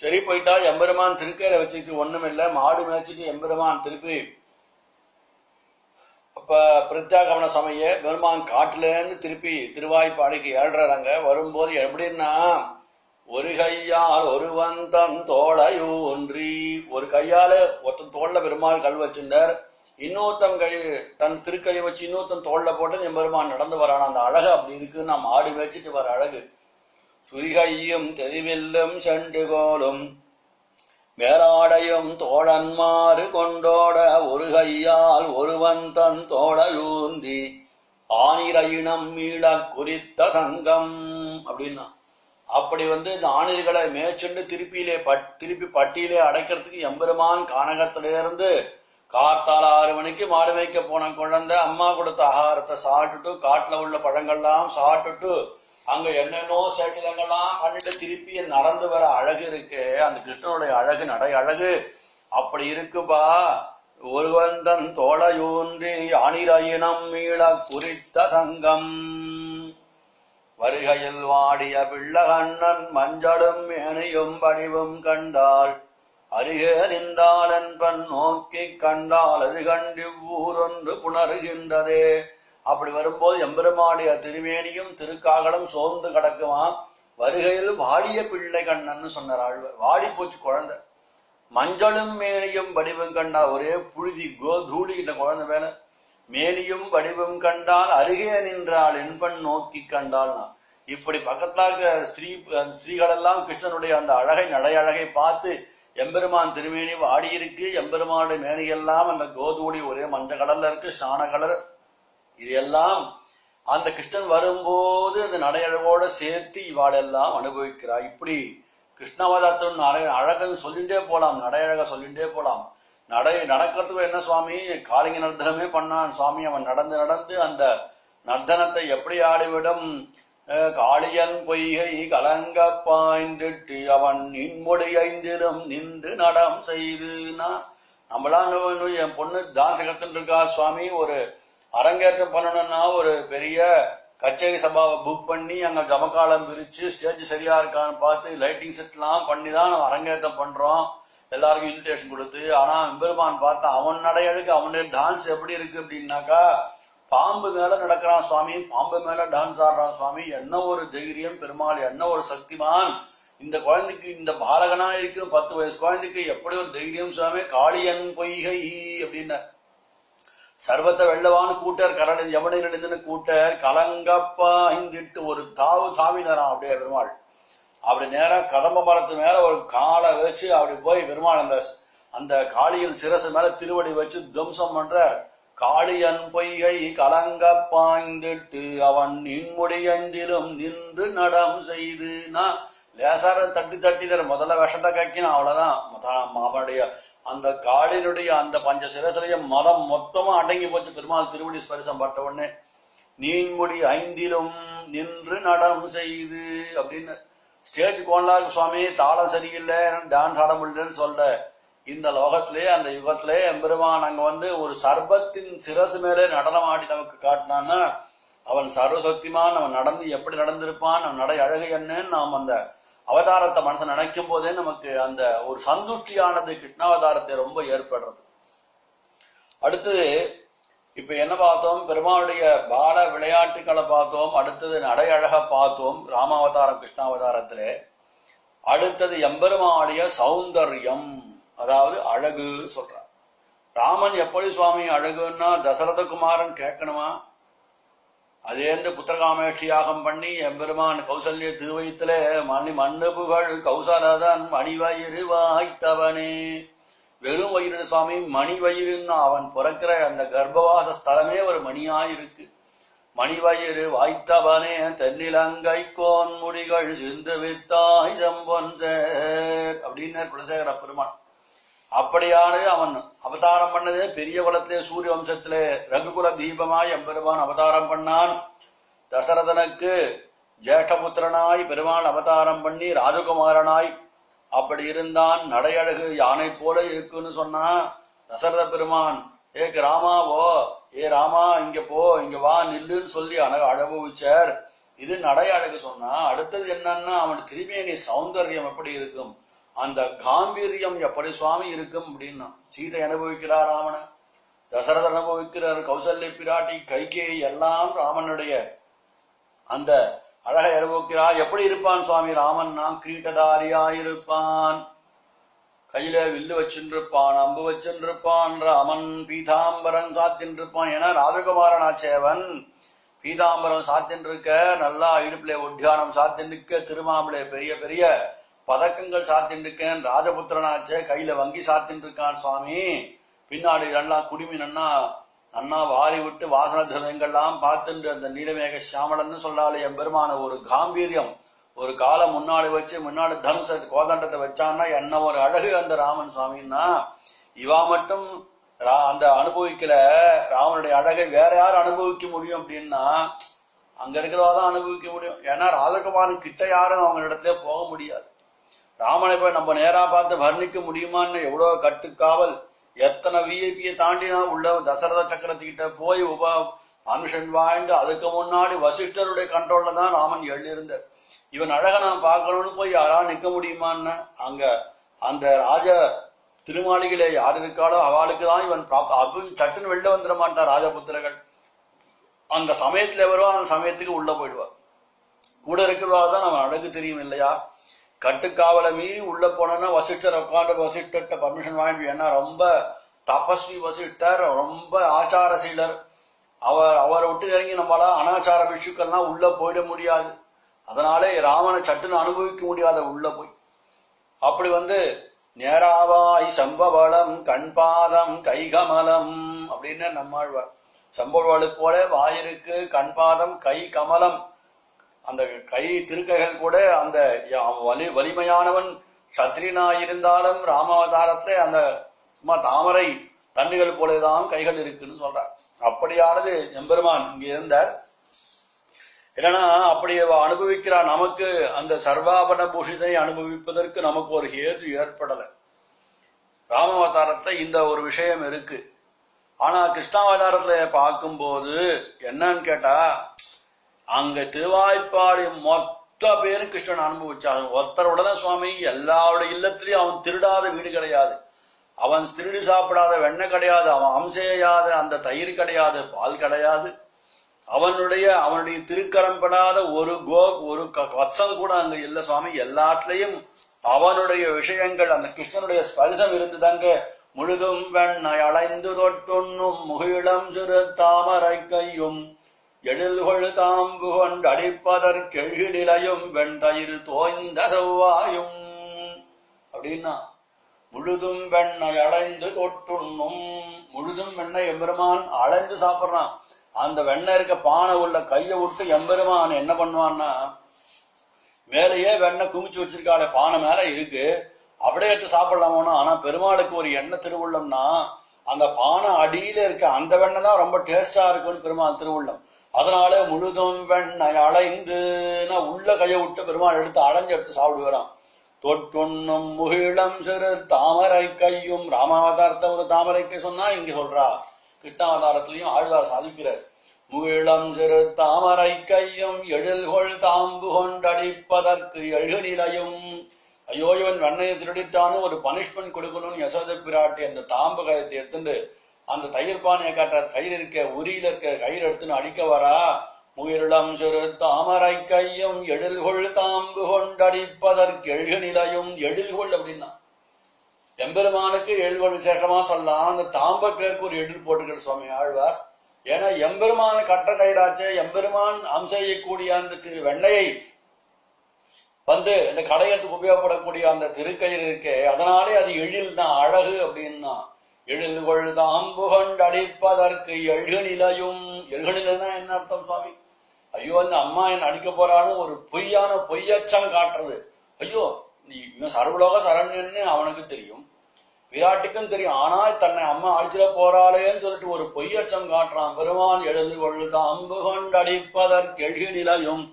சரி போயிட்டா. எம்பெருமான் திருக்கையில வச்சுட்டு ஒண்ணுமில்ல மாடு மேய்ச்சிட்டு எம்பெருமான் திருப்பி அப்ப பிரத்யாகமன சமய பெருமான் காட்டுல இருந்து திருப்பி திருவாய்ப்பாடிக்கு ஏழ்றாங்க. வரும்போது எப்படின்னா ஒரு கையால் ஒருவன் தன் தோளையூன்றி, ஒரு கையால ஒருத்தன் தோல்ல பெருமாள் கல் வச்சிருந்தார், இன்னொருத்தன் கை தன் திருக்கையை வச்சு இன்னொருத்தன் தோல்ல போட்டு எம்பெருமான் நடந்து வரான். அந்த அழகு அப்படி இருக்கு. நான் மாடு மேய்ச்சிட்டு வர அழகு. சுரிகையும் தெரிவில்லும் செண்டுகோலும் மேலாடையும் தோழன்மாறு கொண்டோட ஒரு கையால் ஒருவன் தன் தோளையூன்றி ஆனிரையினம் மீள குறித்த சங்கம் அப்படின்னா அப்படி இந்த ஆணிர்களை மேய்ச்சுண்டு திருப்பி பட்டியலே அடைக்கிறதுக்கு எம்பெருமான் கானகத்திலிருந்து காத்தால 6 மணிக்கு மாடு மேய்க்க போன குழந்தை அம்மா கொடுத்த ஆகாரத்தை சாப்பிட்டுட்டு காட்டுல உள்ள பழங்கள்லாம் சாப்பிட்டுட்டு அங்க என்னென்னோ சேட்டிலங்கள்லாம் பண்ணிட்டு திருப்பி நடந்து வர அழகு இருக்கு. அந்த கிருஷ்ணனுடைய அழகு நடை அழகு அப்படி இருக்குப்பா. ஒருவந்தன் தோளையூன்றி அணிரயினம் மீள குறித்த சங்கம் வருகையில் வாடிய பிள்ளகண்ணன் மஞ்சளும் மேனையும் படிவும் கண்டாள் அருகறிந்தாளன் பண் நோக்கி கண்டால் அது கண்டு ஊரொன்று புணர்கின்றதே. அப்படி வரும்போது எம்பெருமாடிய திருமேனியும் திருக்காகலும் சோர்ந்து கிடக்குவான். வருகையில் வாடிய பிள்ளை கண்ணன்னு சொன்னார் ஆழ்வார். வாடி போச்சு குழந்தை. மஞ்சளும் மேனியும் வடிவும் கண்டால் ஒரே புழுதி தூளி இந்த குழந்தை மேல. மேனியும் வடிவும் கண்டால் அருகே நின்றாள் என்பன் நோக்கி கண்டாள்னா இப்படி பக்கத்துல இருக்கிற ஸ்திரீகளெல்லாம் கிருஷ்ணனுடைய அந்த அழகை நடையழகை பார்த்து எம்பெருமான் திருமேனி வாடி இருக்கு. எம்பெருமானுடைய மேனியெல்லாம் அந்த கோதூடி ஒரே மஞ்சள் கடல்ல இருக்கு, சாண கலர். இதெல்லாம் அந்த கிருஷ்ணன் வரும்போது அந்த நடையழகோட சேர்த்து இவாடெல்லாம் அனுபவிக்கிறா. இப்படி கிருஷ்ணாவதாரத்தோட அழகன்னு சொல்லிட்டே போலாம், நடையழக சொல்லிட்டே போலாம். நடக்கிறதுக்கு என்ன சுவாமி காளிங்க நர்த்தனமே பண்ணான் சுவாமி. அவன் நடந்து நடந்து அந்த நர்த்தனத்தை எப்படி ஆடிவிடும் காளியன் பொய்கை கலங்க பாய்ந்துட்டு அவன் நின்முடி ஐந்திலும் நின்று நடம் செய்துனா நம்மளாம் என் பொண்ணு டான்ஸ் கத்துட்டு இருக்கா சுவாமி. ஒரு அரங்கேற்றம் பண்ணணும்னா ஒரு பெரிய கச்சேரி சபாவை புக் பண்ணி அங்க ஜமக்காலம் பிரிச்சு ஸ்டேஜ் சரியா இருக்கான்னு பார்த்து லைட்டிங் செட் எல்லாம் பண்ணிதான் நம்ம அரங்கேற்றம் பண்றோம், எல்லாருக்கும் இன்விடேஷன் கொடுத்து. ஆனா எம்பெருமான் பார்த்தா அவன் நடையழுக்கு அவனுடைய டான்ஸ் எப்படி இருக்கு அப்படின்னாக்கா பாம்பு மேல நடக்கிறான் சுவாமி, பாம்பு மேல டான்ஸ் ஆடுறான் சுவாமி. என்ன ஒரு தைரியம் பெருமாள், என்ன ஒரு சக்திமான் இந்த குழந்தைக்கு, இந்த பாலகனா இருக்கு 10 வயசு குழந்தைக்கு எப்படி ஒரு தைரியம் சுவாமி. காளியன் பொய்கை அப்படின்னா சர்வத்தை வெள்ளவான்னு கூட்டார் கரடு எவனை நினைந்துன்னு கூட்டார் கலங்கப்பா இங்கிட்டு ஒரு தாவு தாவி தரான் அப்படியே பெருமாள். அப்படி நேரம் கதம்ப மரத்து மேல ஒரு காலை வச்சு அப்படி போய் பெருமாள் அந்த அந்த காளியின் சிரசு மேல திருவடி வச்சு துவம்சம் பண்றார். காளியன் பொய்கை கலங்க பாய்ந்துட்டு அவன் இன்முடியந்திலும் நின்று நடம் செய்துனா லேசார தட்டி தட்டினர் முதல்ல விஷத்தை கக்கினா அவ்வளவுதான். அவனுடைய அந்த காளியினுடைய அந்த பஞ்ச சிரசலையும் மதம் மொத்தமா அடங்கி போச்சு பெருமாள் திருவடி ஸ்பரிசம் பட்ட உடனே. நீன்முடி 5 நின்று நடம் செய்து அப்படின்னு ஸ்டேஜ் கோணலா இருக்கு சுவாமி, தாளம் சரியில்லை டான்ஸ் ஆட முடியலன்னு சொல்ற. இந்த லோகத்திலே அந்த யுகத்திலே எம்பெருமான் அங்க ஒரு சர்பத்தின் சிரசு மேலே நடனம் ஆடி நமக்கு காட்டினான்னா सर्वशक्तिमान नाम अवतारத்தை மனசு நினைக்கும் போதே நமக்கு அந்த ஒரு சந்துஷ்டியானது கிருஷ்ணாவதாரத்தை ரொம்ப ஏற்படுறது. அடுத்து இப்ப என்ன பார்த்தோம்? பெருமாளுடைய பால விளையாட்டுக்களை பார்த்தோம். அடுத்தது நடை அழக பார்த்தோம் ராமாவதாரம் கிருஷ்ணாவதாரத்திலே. அடுத்தது எம்பெருமாளுடைய சௌந்தர்யம், அதாவது அழகு சொல்றார். ராமன் எப்படி சுவாமி அழகுன்னா தசரதகுமாரன் கேட்கணுமா? அதேந்து புத்திரகாமேஷ்டியாகம் பண்ணி எம்பெருமான் கௌசல்ய திருவயித்திலே மணி மண்ணு புகழ் கௌசலதான் மணிவயிறு வாய்த்தவனே. வெறும் வயிறு சுவாமி மணிவயிறுன்னு அவன் பிறக்கிற அந்த கர்ப்பவாச ஸ்தலமே ஒரு மணியாயிருக்கு. மணிவயிறு வாய்த்தவனே தென்னிலங்கை கோன் முடிகள் சிந்து வித்தாய் சம்பொன் சேர் அப்படின்னு குலசேகர பெருமான். அப்படியானது அவன் அவதாரம் பண்ணதே பெரிய குலத்திலே சூரிய வம்சத்திலே ரகுகுல தீபமாய் எம்பெருமான் அவதாரம் பண்ணான். தசரதனுக்கு ஜேஷ்டபுத்திரனாய் பெருமாள் அவதாரம் பண்ணி ராஜகுமாரனாய் அப்படி இருந்தான். நடையழகு யானை போல இருக்குன்னு சொன்னா தசரத பெருமான் ஏக்கு ராமாவோ ஏ ராமா இங்க போ இங்க வா நில்லுன்னு சொல்லி அனுபவிச்சார். இது நடையழகு சொன்னா. அடுத்தது என்னன்னா அவன் திருமேனி சௌந்தர்யம் எப்படி இருக்கும், அந்த காம்பீரியம் எப்படி சுவாமி இருக்கும் அப்படின்னா சீதை அனுபவிக்கிறார் ராமனை, தசரத அனுபவிக்கிறார், கௌசல்ய பிராட்டி கைகேயி எல்லாம் ராமனுடைய அந்த அழகை அனுபவிக்கிறார். எப்படி இருப்பான் சுவாமி ராமன்? நாம் கிரீட்டதாரியாயிருப்பான், கையில வில்லு வச்சுருப்பான், அம்பு வச்சுருப்பான், ராமன் பீதாம்பரம் சாத்தின்றிருப்பான். ஏன்னா ராஜகுமாரனாச்சேவன் பீதாம்பரம் சாத்தின்றிருக்க, நல்லா இடுப்புல உத்தியானம் சாத்தின்றிருக்க, திருமாமலை பெரிய பெரிய பதக்கங்கள் சாத்தின் இருக்கேன், ராஜபுத்திரனாச்சே கையில வங்கி சாத்தின் இருக்கான் சுவாமி. பின்னாடி நல்லா குடிமி நன்னா நன்னா வாரி விட்டு வாசன திரவியங்கள்லாம் பார்த்துட்டு அந்த நீலமேக சாமலன்னு சொல்லாலே எம்பெருமான ஒரு காம்பீரியம். ஒரு காலம் முன்னாடி வச்சு முன்னாடி தனுச கோதண்டத்தை வச்சான்னா என்ன ஒரு அழகு அந்த ராமன் சுவாமின்னா. இவா மட்டும் அந்த அனுபவிக்கல ராமனுடைய அழகை, வேற யாரும் அனுபவிக்க முடியும் அப்படின்னா அங்க இருக்கிறவாதான் அனுபவிக்க முடியும். ஏன்னா ராஜகுமாரன் கிட்ட யாரும் அவங்க இடத்துல போக முடியாது. ராமனை போய் நம்ம நேரா பார்த்து வர்ணிக்க முடியுமான்னு எவ்வளவு கட்டுக்காவல், எத்தனை விஐபியை தாண்டினா உள்ள தசரத சக்கரத்துக்கிட்ட போய் பர்மிஷன் வாங்கிட்டு அதுக்கு முன்னாடி வசிஷ்டருடைய கண்ட்ரோல்ல தான் ராமன் எழுதியிருந்தார். இவன் அழக நான் பார்க்கணும்னு போய் யாராலும் நிக்க முடியுமான்னு அங்க அந்த ராஜ திருமாளிகளே யார் இருக்காளோ அவளுக்கு தான் இவன் சட்டுன்னு வெளில வந்துட மாட்டான். ராஜபுத்திரர்கள் அந்த சமயத்துல வருவான், அந்த சமயத்துக்கு உள்ள போயிடுவான். கூட இருக்கிறவா தான் அவன் அழகு தெரியும் இல்லையா? கட்டுக்காவலை மீறி உள்ள போனா வசிஷ்டர் உட்காந்து வசிஷ்ட பர்மிஷன் வாங்கிட்டு, ஏன்னா ரொம்ப தபஸ்வி வசிஷ்டர், ரொம்ப ஆச்சாரசீலர். அவரை விட்டு இறங்கி நம்மளா அனாச்சார விஷயங்கள்லாம் உள்ள போயிட முடியாது. அதனாலே ராமனை சட்டுன்னு அனுபவிக்க முடியாத உள்ள போய். அப்படி வந்து நேராவாய் சம்பவளம் கண்பாதம் கைகமலம் அப்படின்னு நம்மாழ்வார் சம்பவளு போல வாயிருக்கு கண்பாதம் கை கமலம். அந்த கை திருக்கைகள் கூட அந்த வலிமையானவன் சத்திரியனாயிருந்தாலும் ராமாவதாரத்துல அந்த சும்மா தாமரை தண்ணிகள் போலதான் கைகள் இருக்குன்னு சொல்றார். அப்படியானது எம்பெருமான் இங்க இருந்தார். என்னன்னா அப்படி அனுபவிக்கிறான். நமக்கு அந்த சர்வாபரண பூஷிதனை அனுபவிப்பதற்கு நமக்கு ஒரு ஹேது ஏற்படலை. ராமாவதாரத்துல இந்த ஒரு விஷயம் இருக்கு. ஆனா கிருஷ்ணாவதாரத்துல பார்க்கும்போது என்னன்னு கேட்டா அங்க திருவாய்ப்பாடி மொத்த பேரும் கிருஷ்ணன் அனுபவிச்சாங்க. ஒத்தரோட சுவாமி எல்லாரோட இல்லத்திலயும் அவன் திருடாத வீடு கிடையாது, அவன் திருடி சாப்பிடாத வெண்ணெய் கிடையாது, அவன் அம்சையாத அந்த தயிர் கிடையாது, பால் கிடையாது, அவனுடைய திருக்கரம்படாத ஒரு கத்சல் கூட அங்க இல்ல சுவாமி. எல்லாத்துலயும் அவனுடைய விஷயங்கள் அந்த கிருஷ்ணனுடைய ஸ்பரிசம் இருந்துதாங்க. முழுதும் வெண்ணை அடைந்து தொட்டுண்ணும் முகிழம் சிறு தாமரை கையும் எழில்கொழு தாம்பு கொண்டு அடிப்பதற்கெழு நிலையும் வெண்தயிறு தோய்ந்த செவ்வாயும் அப்படின்னா முழுதும் வெண்ணை அடைந்து தொட்டுண்ணும். முழுதும் வெண்ணை எம்பெருமான் அடைந்து சாப்பிட்றான். அந்த வெண்ணெய் இருக்க பானை உள்ள கையை விட்டு எம்பெருமான் என்ன பண்ணுவான்னா மேலேயே வெண்ணெய் குமிச்சு வச்சிருக்காளே பானை மேல இருக்கு, அப்படியே எடுத்து சாப்பிடலாமோன்னு. ஆனா பெருமாளுக்கு ஒரு எண்ணெய் திருவுள்ளம்னா அந்த பானை அடியில இருக்க அந்த வெண்ணெய் தான் ரொம்ப டேஸ்டா இருக்குன்னு பெருமாள் திருவுள்ளம். அதனால முழுதும் வெண்ணை அடைந்துன்னா உள்ள கையை விட்டு பெருமாள் எடுத்து அடைஞ்சு எடுத்து சாப்பிடுவாராம். தொட்டுண்ணும் முகிழம் சிறு தாமரை கையும். ராமாவதாரத்தை ஒரு தாமரைக்கை சொன்னா இங்க சொல்றா, கிருஷ்ணாவதாரத்திலையும் ஆழ்வார் சாதிக்கிறார் मुलमजर तामரை கையும் எழில்கொள் தாம்பு கொண்டடிப்பதற்கு எழுநிலையும் ஐயோ இவன் வெண்ணையை திருடிட்டான்னு ஒரு பனிஷ்மெண்ட் கொடுக்கணும்னு யசோத பிராட்டி அந்த தாம்பு கயத்தை எடுத்துட்டு அந்த தயிர் பானையை காட்டுற கயிறு இருக்க உரியில இருக்க கயிறு எடுத்துன்னு அடிக்க வரா முயிலம்சிறு தாமரை கையும் எழில்கொள் தாம்பு கொண்டடிப்பதற்கு எழுநிலையும் எழில்கொள் அப்படின்னா எம்பெருமானுக்கு எழுகொள் விசேஷமா சொல்லலாம். அந்த தாம்பக்கருக்கு ஒரு எழில் போட்டுக்கிட்டு சுவாமி ஆழ்வார். ஏன்னா எம்பெருமான கட்ட கயிறாச்சு, எம்பெருமான் அம்சையக்கூடிய அந்த வெண்ணையை வந்து இந்த கடையத்துக்கு உபயோகப்படக்கூடிய அந்த திருக்கயிறு இருக்கே அதனாலே அது எழில் தான், அழகு அப்படின்னா எழில்கொள் தாம்பு கொண்டடிப்பதற்கு எழுநிலையும். எழுகணிலைன்னா என்ன அர்த்தம் சுவாமி? ஐயோ அந்த அம்மா என்ன அடிக்க போறான்னு ஒரு பொய்யான பொய்யச்சம் காட்டுறது. ஐயோ நீ சர்வலோக சரண்யன்னு அவனுக்கு தெரியும், விராட்டுக்கும் தெரியும், ஆனால் தன்னை அம்மா அழிச்சிட போறாளேன்னு சொல்லிட்டு ஒரு பொய்யச்சம் காட்டுறான். பெருமான் எழுதுகொள் தாம்பு கொண்டடிப்பதற்கு எழுநிலையும்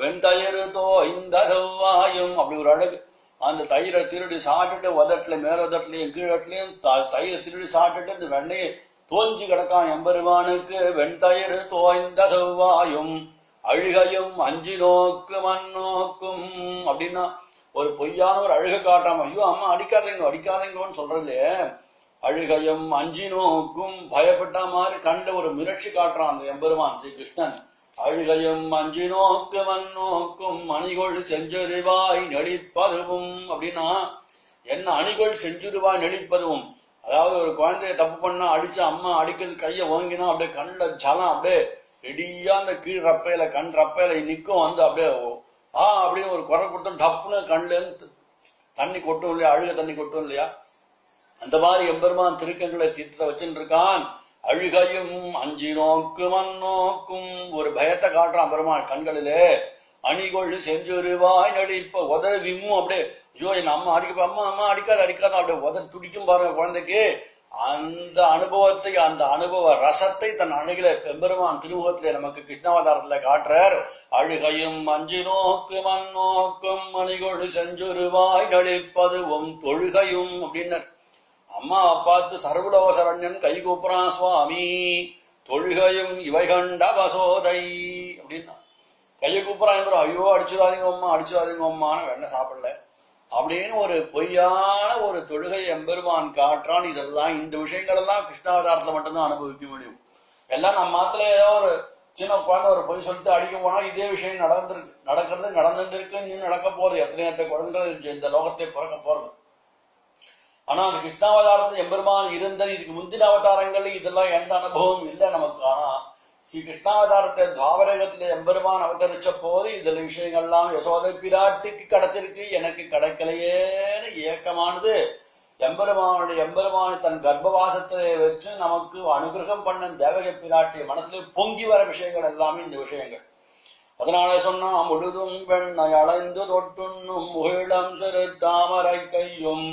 வெண்தயிறு தோய்ந்த செவ்வாயும் அப்படி ஒரு அழகு. அந்த தயிரை திருடி சாப்பிட்டுட்டு உதட்டுல மேலொதட்லையும் கீழட்லையும் தயிரை திருடி சாப்பிட்டுட்டு இந்த வெண்ணையை தோஞ்சி கிடக்கான் எம்பெருமானுக்கு. வெண்தயிறு தோய்ந்த செவ்வாயும் அழுகையும் அஞ்சி நோக்கு மண் நோக்கும் அப்படின்னா ஒரு பொய்யான ஒரு அழுகை காட்டுறாம. ஐயோ அம்மா அடிக்காதீங்க அடிக்காதீங்கன்னு சொல்றது. அழுகையும் அஞ்சி நோக்கும் பயப்பட்ட மாதிரி கண்ட ஒரு மிரட்சி காட்டுறான் அந்த எம்பெருமான் ஸ்ரீ கிருஷ்ணன். அழுகையும் அஞ்சி நோக்கு மண் நோக்கும் அணிகொள் செஞ்சுருவாய் நெளிப்பதுவும் அப்படின்னா என்ன? அணிகொள் செஞ்சுருவாய் நெளிப்பதுவும் அதாவது ஒரு குழந்தைய தப்பு பண்ணா அடிச்சு அம்மா அடிக்கிறது கையை வாங்கினா அப்படியே கண்ணுல ஜலம் அப்படியே ரெடியா அந்த கீழ் ரப்பையில கண் ரப்பையில நிக்கும் வந்து அப்படியே அப்படின்னு ஒரு குறை கொடுத்தோம் டப்புன்னு கண்ணுல இருந்து தண்ணி கொட்டும் இல்லையா, அழுக தண்ணி கொட்டும் இல்லையா, அந்த மாதிரி எம்பெருமான் திருக்கங்களை தீர்த்தத்தை வச்சுட்டு இருக்கான். அழுகையும் அஞ்சி நோக்கு மண் நோக்கும் ஒரு பயத்தை காட்டுறான் பெருமான் கண்களிலே. அணிகொழு செஞ்சுருவாய் நடிப்ப உதற விம்மும் அப்படியே ஐயோ என் அம்மா அடிக்க அம்மா அம்மா அடிக்காது அடிக்காத அப்படியே உதற துடிக்கும் பாருங்க குழந்தைக்கு. அந்த அனுபவத்தை அந்த அனுபவ ரசத்தை தன் அணுகில பெருமான் திருமுகத்திலே நமக்கு கிருஷ்ணாவதாரத்துல காட்டுறார். அழுகையும் அஞ்சு நோக்கு மண் நோக்கும் அணிகொழு செஞ்சுருவாய் நடிப்பதுவும் தொழுகையும் அப்படின்னர். அம்மாவை பார்த்து சர்வலோக சரண்யன் கை கூப்புறான் சுவாமி. தொழுகையும் இவை கண்ட வசோதை அப்படின்னா கையை கூப்புறான். ஐயோ அடிச்சுடாதீங்க அம்மா அடிச்சுடாதீங்க அம்மான்னு வெண்ணை சாப்பிடல அப்படின்னு ஒரு பொய்யான ஒரு தொழுகை எம்பெருமான் காட்டுறான். இதெல்லாம் இந்த விஷயங்கள் எல்லாம் கிருஷ்ணாவதாரத்தை மட்டும்தான் அனுபவிக்க முடியும். எல்லாம் நம்ம மாத்தில ஏதோ ஒரு சின்ன குழந்தை ஒரு பொய் சொல்லிட்டு அடிக்க போனா இதே விஷயம் நடந்திருக்கு நடந்துருக்கு இன்னும் நடக்க போறது. எத்தனை எத்தனை குழந்தைகள் இந்த லோகத்தை பிறக்க போறது. ஆனா அந்த கிருஷ்ணாவதாரத்தில் எம்பெருமான் இருந்தது இதுக்கு முந்தின அவதாரங்கள் இதெல்லாம் எந்த அனுபவம் இல்லை நமக்கு. ஆனா ஸ்ரீ கிருஷ்ணாவதாரத்தை துவாபரகத்துல எம்பெருமான் அவதரிச்ச போது இதுல விஷயங்கள்லாம் யசோதை பிராட்டிக்கு கிடைச்சிருக்கு எனக்கு கிடைக்கலையேன்னு ஏக்கமானது எம்பெருமானை தன் கர்ப்பவாசத்திலே வச்சு நமக்கு அனுகிரகம் பண்ண தேவகை பிராட்டிய மனத்துல பொங்கி வர விஷயங்கள் எல்லாமே இந்த விஷயங்கள். அதனால சொன்னா முழுதும் பெண்ணை அலைந்து தொட்டுண்ணும் முகிழம் சிறு தாமரை கையும்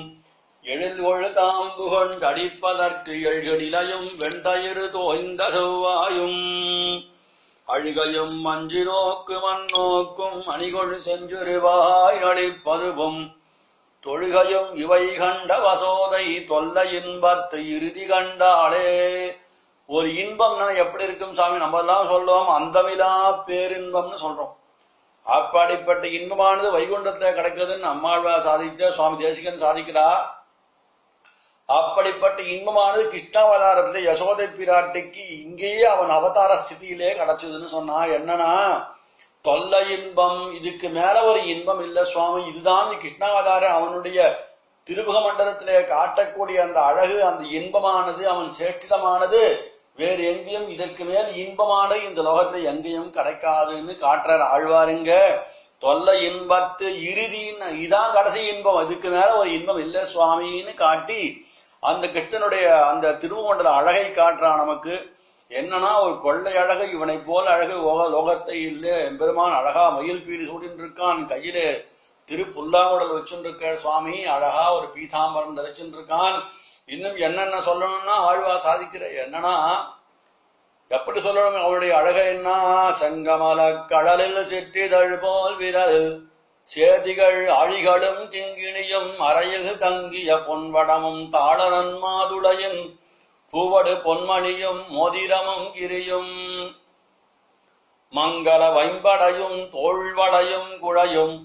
எழில்கொள் தாம்பு கொண்டடிப்பதற்கு எழுகணிலையும் வெண்தயிறு தோய்ந்த செவ்வாயும் அழுகையும் மஞ்சி நோக்கு மண் நோக்கும் அணிகொள் செஞ்சுருவாய் நடிப்பதுவும் தொழுகையும் இவை கண்ட வசோதை தொல்லை இன்பத்தை இறுதி கண்டாலே. ஒரு இன்பம்னா எப்படி இருக்கும் சாமி? நம்ம எல்லாம் சொல்றோம் அந்தமிலா பேரின்பம்னு சொல்றோம். அப்பாடிப்பட்ட இன்பமானது வைகுண்டத்துல கிடைக்கிறதுன்னு நம்மாழ்வார் சாதித்த சுவாமி தேசிகன் சாதிக்கிறா. அப்படிப்பட்ட இன்பமானது கிருஷ்ணாவதாரத்துல யசோதை பிராட்டிக்கு இங்கேயே அவன் அவதார ஸ்திதியிலே கிடைச்சதுன்னு சொன்னா என்னன்னா தொல்லை இன்பம். இதுக்கு மேல ஒரு இன்பம் இல்ல சுவாமி. இதுதான் கிருஷ்ணாவதாரம் அவனுடைய திருமுக மண்டலத்திலே காட்டக்கூடிய அந்த அழகு அந்த இன்பமானது அவன் சேஷ்டிதமானது. வேறு எங்கேயும் இதற்கு மேல் இன்பமான இந்த லோகத்தை எங்கேயும் கிடைக்காதுன்னு காட்டுறார் ஆழ்வாருங்க. தொல்லை இன்பத்து இறுதின்னு இதான் கடைசி இன்பம், இதுக்கு மேல ஒரு இன்பம் இல்லை சுவாமின்னு காட்டி அந்த கிருஷ்ணனுடைய அந்த திருமண்டல அழகை காட்டுறான் நமக்கு. என்னன்னா ஒரு கொள்ளை அழகு இவனை போல அழகு லோகத்தை இல்லை. எம்பெருமான் அழகா மயில் பீடு சூடின்னு இருக்கான், கையிலே திரு புல்லாங்குடல் வச்சுட்டு இருக்க சுவாமி, அழகா ஒரு பீதாம்பரம் தரிச்சுட்டு இருக்கான். இன்னும் என்னென்ன சொல்லணும்னா ஆழ்வா சாதிக்கிற என்னன்னா எப்படி சொல்லணும் அவனுடைய அழகை என்ன? செங்கமல கடலில் சிற்றிதழ் போல் விரல் சேதிகள் அழிகளும் கிங்கிணியும் அறையில் தங்கிய பொன்வடமும் தாளரன் மாதுளையும் பூவடு பொன்மணியும் மோதிரமும் கிரியும் மங்கள வைம்படையும் தோள்வளையும் குழையும்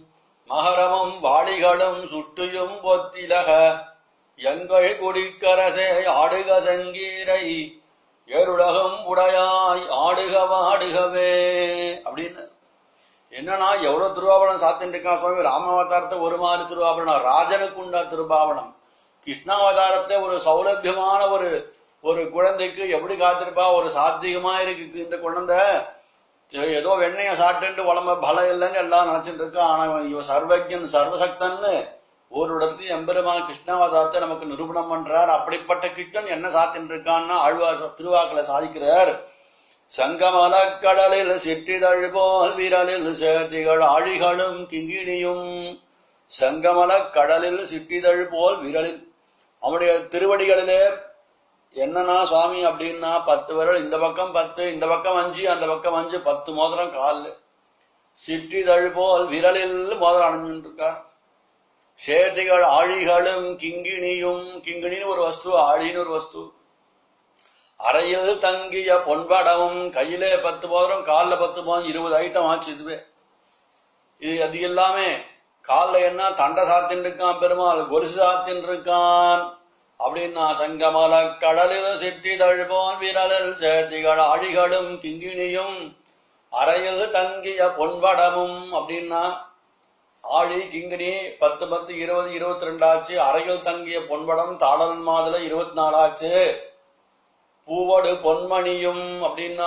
மகரமும் வாளிகளும் சுட்டியும் பொத்திலக எங்கள் குடிக்கரசே ஆடுக சங்கீரை எருளகம் உடையாய் ஆடுக வாடுகவே அப்படின்னு. என்னன்னா எவ்வளவு திருவாபரணம் சாத்தின்னு இருக்கான் சுவாமி. ராமாவதாரத்தை ஒரு மாதிரி திருவாபரணம், ராஜனுக்கு உண்டா திருபாவனம். கிருஷ்ணாவதாரத்தை ஒரு சௌலபியமான ஒரு குழந்தைக்கு எப்படி காத்திருப்பா, ஒரு சாத்தியமா இருக்கு இந்த குழந்தை. ஏதோ வெண்ணைய சாப்பிட்டு உடம்ப பலம் இல்லைன்னு எல்லாம் நினைச்சிட்டு இருக்கான். ஆனா இவன் சர்வஜன் சர்வசக்தன்னு ஒரு இடத்துல எம்பெருமான் கிருஷ்ணாவதாரத்தை நமக்கு நிரூபணம் பண்றார். அப்படிப்பட்ட கிருஷ்ணன் என்ன சாத்தின்னு இருக்கான்னா ஆழ்வார் திருவாக்களை சாதிக்கிறார். சங்கமல கடலில் சிற்றிதழ் போல் விரலில் சேர்த்திகள் ஆழிகளும் கிங்கிணியும். சங்கமல கடலில் சிற்றிதழ் போல் விரலில், அவனுடைய திருவடிகளிலே என்னன்னா சுவாமி அப்படின்னா 10 விரல், இந்த பக்கம் 10, இந்த பக்கம் 5, அந்த பக்கம் 5, 10 மோதிரம் காலில். சிற்றிதழ் போல் விரலில் மோதிரம் அணிஞ்சுட்டு இருக்கார். சேர்த்திகள் ஆழிகளும் கிங்கிணியும், கிங்கிணின்னு ஒரு வஸ்து, ஆழின்னு ஒரு வஸ்து. அறையில் தங்கிய பொன்படவும், கையிலே 10 மோதிரம், காலில் 10 மோதிரம், 20 ஐட்டம் ஆச்சு. இதுவே இது அது எல்லாமே. காலில் என்ன தண்டை சாத்தின் இருக்கான் பெருமாள், கொலுசு சாத்தின் இருக்கான் அப்படின்னா. சங்கமல கடலில் சிற்றிதழ் போல் விரலில் சேர்த்திகள் ஆழிகளும் கிங்கிணியும், அறையில் தங்கிய பொன்படமும் அப்படின்னா ஆழி கிங்கிணி 10 10 20 22 ஆச்சு. அறையில் தங்கிய பொன்படம் தாளன் மாதுல 24 ஆச்சு. பூவோடு பொன்மணியும் அப்படின்னா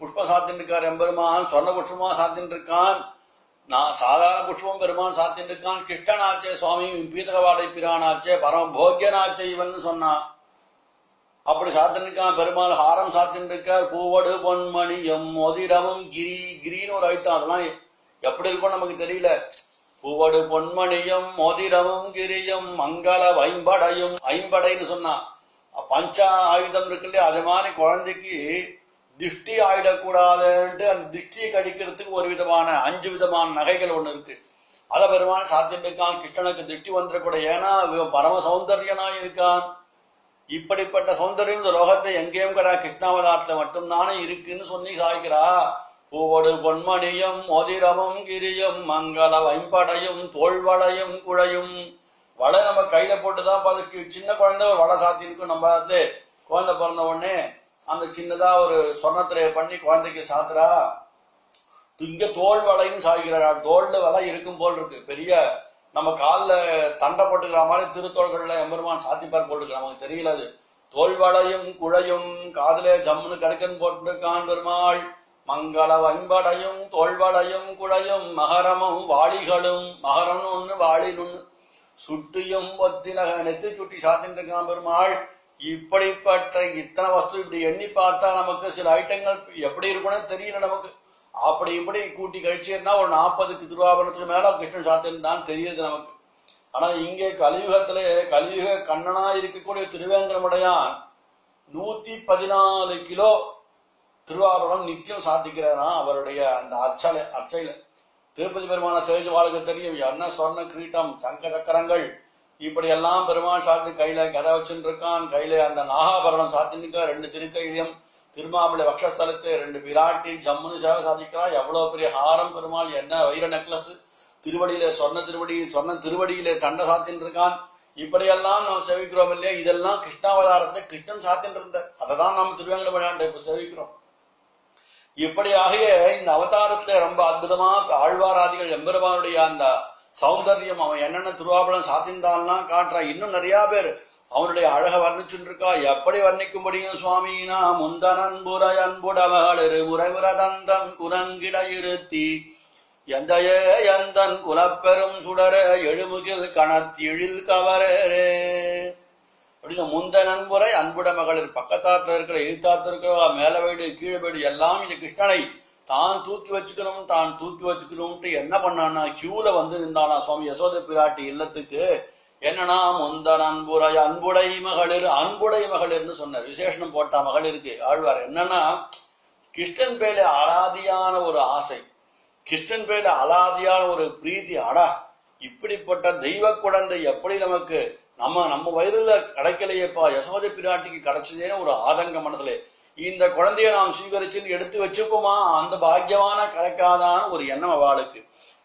புஷ்ப சாத்தின் இருக்கார் எம்பெருமான். சொன்ன புஷ்பமா சாத்தின் இருக்கான், நான் சாதாரண புஷ்பம் பெருமான் சாத்தின் இருக்கான். கிருஷ்ணனாச்சே சுவாமி, பீதகவாடை பிரானாச்சே, பரம போக்யனாச்சே இவன் சொன்னான். அப்படி சாத்தின் இருக்கான் பெருமாள். ஹாரம் சாத்தின் இருக்கார், பூவோடு பொன்மணியும் மோதிரமும் கிரி. கிரின்னு ஒரு ஐட்டம், அதெல்லாம் எப்படி இருக்கும் நமக்கு தெரியல. பூவோடு பொன்மணியும் மோதிரமும் கிரியும் மங்கள ஐம்படையும், ஐம்படைன்னு சொன்னான். பஞ்ச ஆயுதம் இருக்கு இல்லையா, அது மாதிரி குழந்தைக்கு திருஷ்டி ஆயிடக்கூடாதுன்ட்டு அந்த திருஷ்டியை கடிக்கிறதுக்கு ஒரு விதமான 5 விதமான நகைகள் ஒண்ணு இருக்கு. அத பெருமான சாத்தியம் இருக்கான். கிருஷ்ணனுக்கு திருஷ்டி வந்துடக்கூடாது, ஏன்னா பரம சௌந்தர்யனா இருக்கான். இப்படிப்பட்ட சௌந்தர்யம் இந்த லோகத்தை எங்கேயும் கிடையாது, கிருஷ்ணாவதாரத்துல மட்டும்தானே இருக்குன்னு சொல்லி சாய்க்கிறா. பூவோடு பொன்மணியும் மோதிரமும் கிரியும் மங்கள ஐம்படையும் தோள்வளையும் குழையும். வடை நம்ம கையில போட்டுதான் பார்த்து, சின்ன குழந்தை ஒரு வடை சாத்தி இருக்கும். நம்ம வந்து குழந்தை பிறந்த உடனே அந்த சின்னதா ஒரு சொர்ணத்திரைய பண்ணி குழந்தைக்கு சாத்துறா. இங்க தோல் வலைன்னு சாய்க்கிறார், தோல்ல வலை இருக்கும் போல் இருக்கு. பெரிய நம்ம காலில் தண்டை போட்டுக்கிற மாதிரி திருத்தோள்கள்ல எம்பெருமான் சாத்திப்பார் போட்டுக்கிற, நமக்கு தெரியல. அது தோல் வலையும் குழையும், காதலே ஜம்முன்னு கடுக்கன்னு போட்டு கான் பெருமாள். மங்கள வன்படையும் தோல்வளையும் குழையும் மகரமும் வாளிகளும், மகரம்னு ஒண்ணு வாளின்னு ஒண்ணு, சுட்டியும் ஒத்திலக நெத்தி சுட்டி சாத்தின்னு இருக்கான் பெருமாள். இப்படிப்பட்ட இத்தனை வஸ்து இப்படி எண்ணி பார்த்தா நமக்கு சில ஐட்டங்கள் எப்படி இருக்குன்னு தெரியல நமக்கு. அப்படி இப்படி கூட்டி கழிச்சுன்னா ஒரு 40க்கு திருவாபரணத்துக்கு மேல கிருஷ்ணன் சாத்தின்னு தான் தெரியுது நமக்கு. ஆனா இங்கே கலியுகத்திலே கலியுக கண்ணனா இருக்கக்கூடிய திருவேங்கடமுடையான் 114 கிலோ திருவாபரணம் நித்தியம் சாத்திக்கிறாரா அவருடைய அந்த அர்ச்சையில. திருப்பதி பெருமான சேஜு வாழ்க்கை தெரியும், என்ன சொர்ண கிரீட்டம், சங்க சக்கரங்கள், இப்படி எல்லாம் பெருமான் சாத்தி கையில கதை வச்சுட்டு இருக்கான். கையில அந்த நாகாபரணம் சாத்தின்னுக்கா, 2 திருக்கையிலையும் திருமாமலை வக்ஷஸ்தலத்தை 2 விராட்டி ஜம்முனு சேவை சாதிக்கிறான். எவ்வளவு பெரிய ஹாரம் பெருமாள், என்ன வைர நெக்லஸ், திருவடியில சொர்ண திருவடி, சொர்ண திருவடியிலே தண்டை சாத்தின்னு இருக்கான். இப்படியெல்லாம் நாம் சேவிக்கிறோம் இல்லையா. இதெல்லாம் கிருஷ்ணாவதாரத்தை கிருஷ்ணன் சாத்தின்னு இருந்த, அதைதான் நாம் திருவேங்கட விளையாண்டை இப்ப சேவிக்கிறோம். இப்படியாக இந்த அவதாரத்துல ரொம்ப அற்புதமா ஆழ்வாராதிகள் எம்பெருமானுடைய அந்த சௌந்தர்யம், அவன் என்னென்ன திருவாபலம் சாத்தின்றான்னா காட்டுறான். இன்னும் நிறைய பேர் அவனுடைய அழக வர்ணிச்சுருக்கா. எப்படி வர்ணிக்கும்படியும் சுவாமினா முந்தன் அன்புரை அன்புடவளிரு முறைவுரதந்தன் குரங்கிட இருத்தி எந்தையே எந்தன் குலப்பெரும் சுடர எழுமுகில் கணத்திழில் கவரே அப்படின்னு. முந்தன் அன்புரை அன்புட மகளிர், பக்கத்தாத்துல இருக்கிற எழுத்தாத்துல இருக்கிற மேல வீடு கீழே வீடு எல்லாம் இந்த கிருஷ்ணனை தான் தூக்கி வச்சுக்கணும் தான் தூக்கி வச்சுக்கணும்ட்டு என்ன பண்ணான்னா கியூல வந்து நின்றானா சுவாமி யசோதை பிராட்டி இல்லத்துக்கு. என்னன்னா முந்தன் அன்புரை அன்புடை மகளிர், அன்புடை மகளிர்னு சொன்ன விசேஷனம் போட்டா மகளிருக்கு ஆழ்வார். என்னன்னா கிருஷ்ணன் பேர்ல அலாதியான ஒரு ஆசை, கிருஷ்ணன் பேர்ல அலாதியான ஒரு பிரீதி. அடா இப்படிப்பட்ட தெய்வ குழந்தை எப்படி நமக்கு நம்ம வயிறுல கிடைக்கலையப்பா, யசோதை பிராட்டிக்கு கிடைச்சதேன்னு ஒரு ஆதங்க மனதிலே. இந்த குழந்தையை நாம் ஸ்வீகரிச்சு எடுத்து வச்சுக்குமா அந்த பாக்கியவான கலக்காதான ஒரு எண்ணம் அவளுக்கு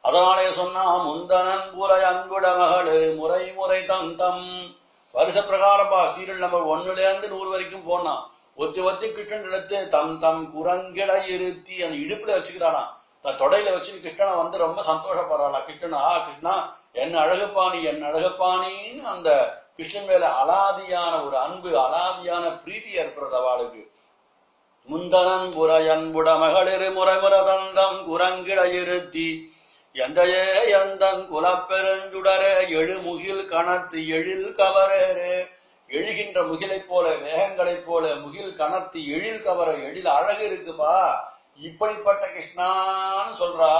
அதனாலே சொன்னா முந்தனன் பூரை அன்புட மகளரு முறை முறை தந்தம் வருஷ பிரகாரமா சீரியல் நம்பர் 1லேருந்து 100 வரைக்கும் போனா ஒத்தி ஒத்தி கிருஷ்ணன் எடுத்து தம் தம் குரங்கிட இருத்தி அந்த இடுப்புல வச்சுக்கிறானா தன் தொடையில வச்சு கிருஷ்ணனை வந்து ரொம்ப சந்தோஷப்படுறாளா கிருஷ்ணன் ஆ கிருஷ்ணா என் அழகுப்பாணின்னு அந்த கிருஷ்ணன் மேல அலாதியான ஒரு அன்பு அலாதியான பிரீதி ஏற்படுறது அவளுக்கு முந்தனன் புரை அன்புட மகளிரு முறைமுறை தந்தம் குரங்கிட இருத்தி எந்தையே எந்தன் குலப்பெருஞ்சுடரே எழு முகில் கணத்து எழில் கவரே எழுகின்ற முகிலைப் போல மேகங்களைப் போல முகில் கணத்து எழில் கவர எழில் அழகு இருக்குமா இப்படிப்பட்ட கிருஷ்ணான்னு சொல்றா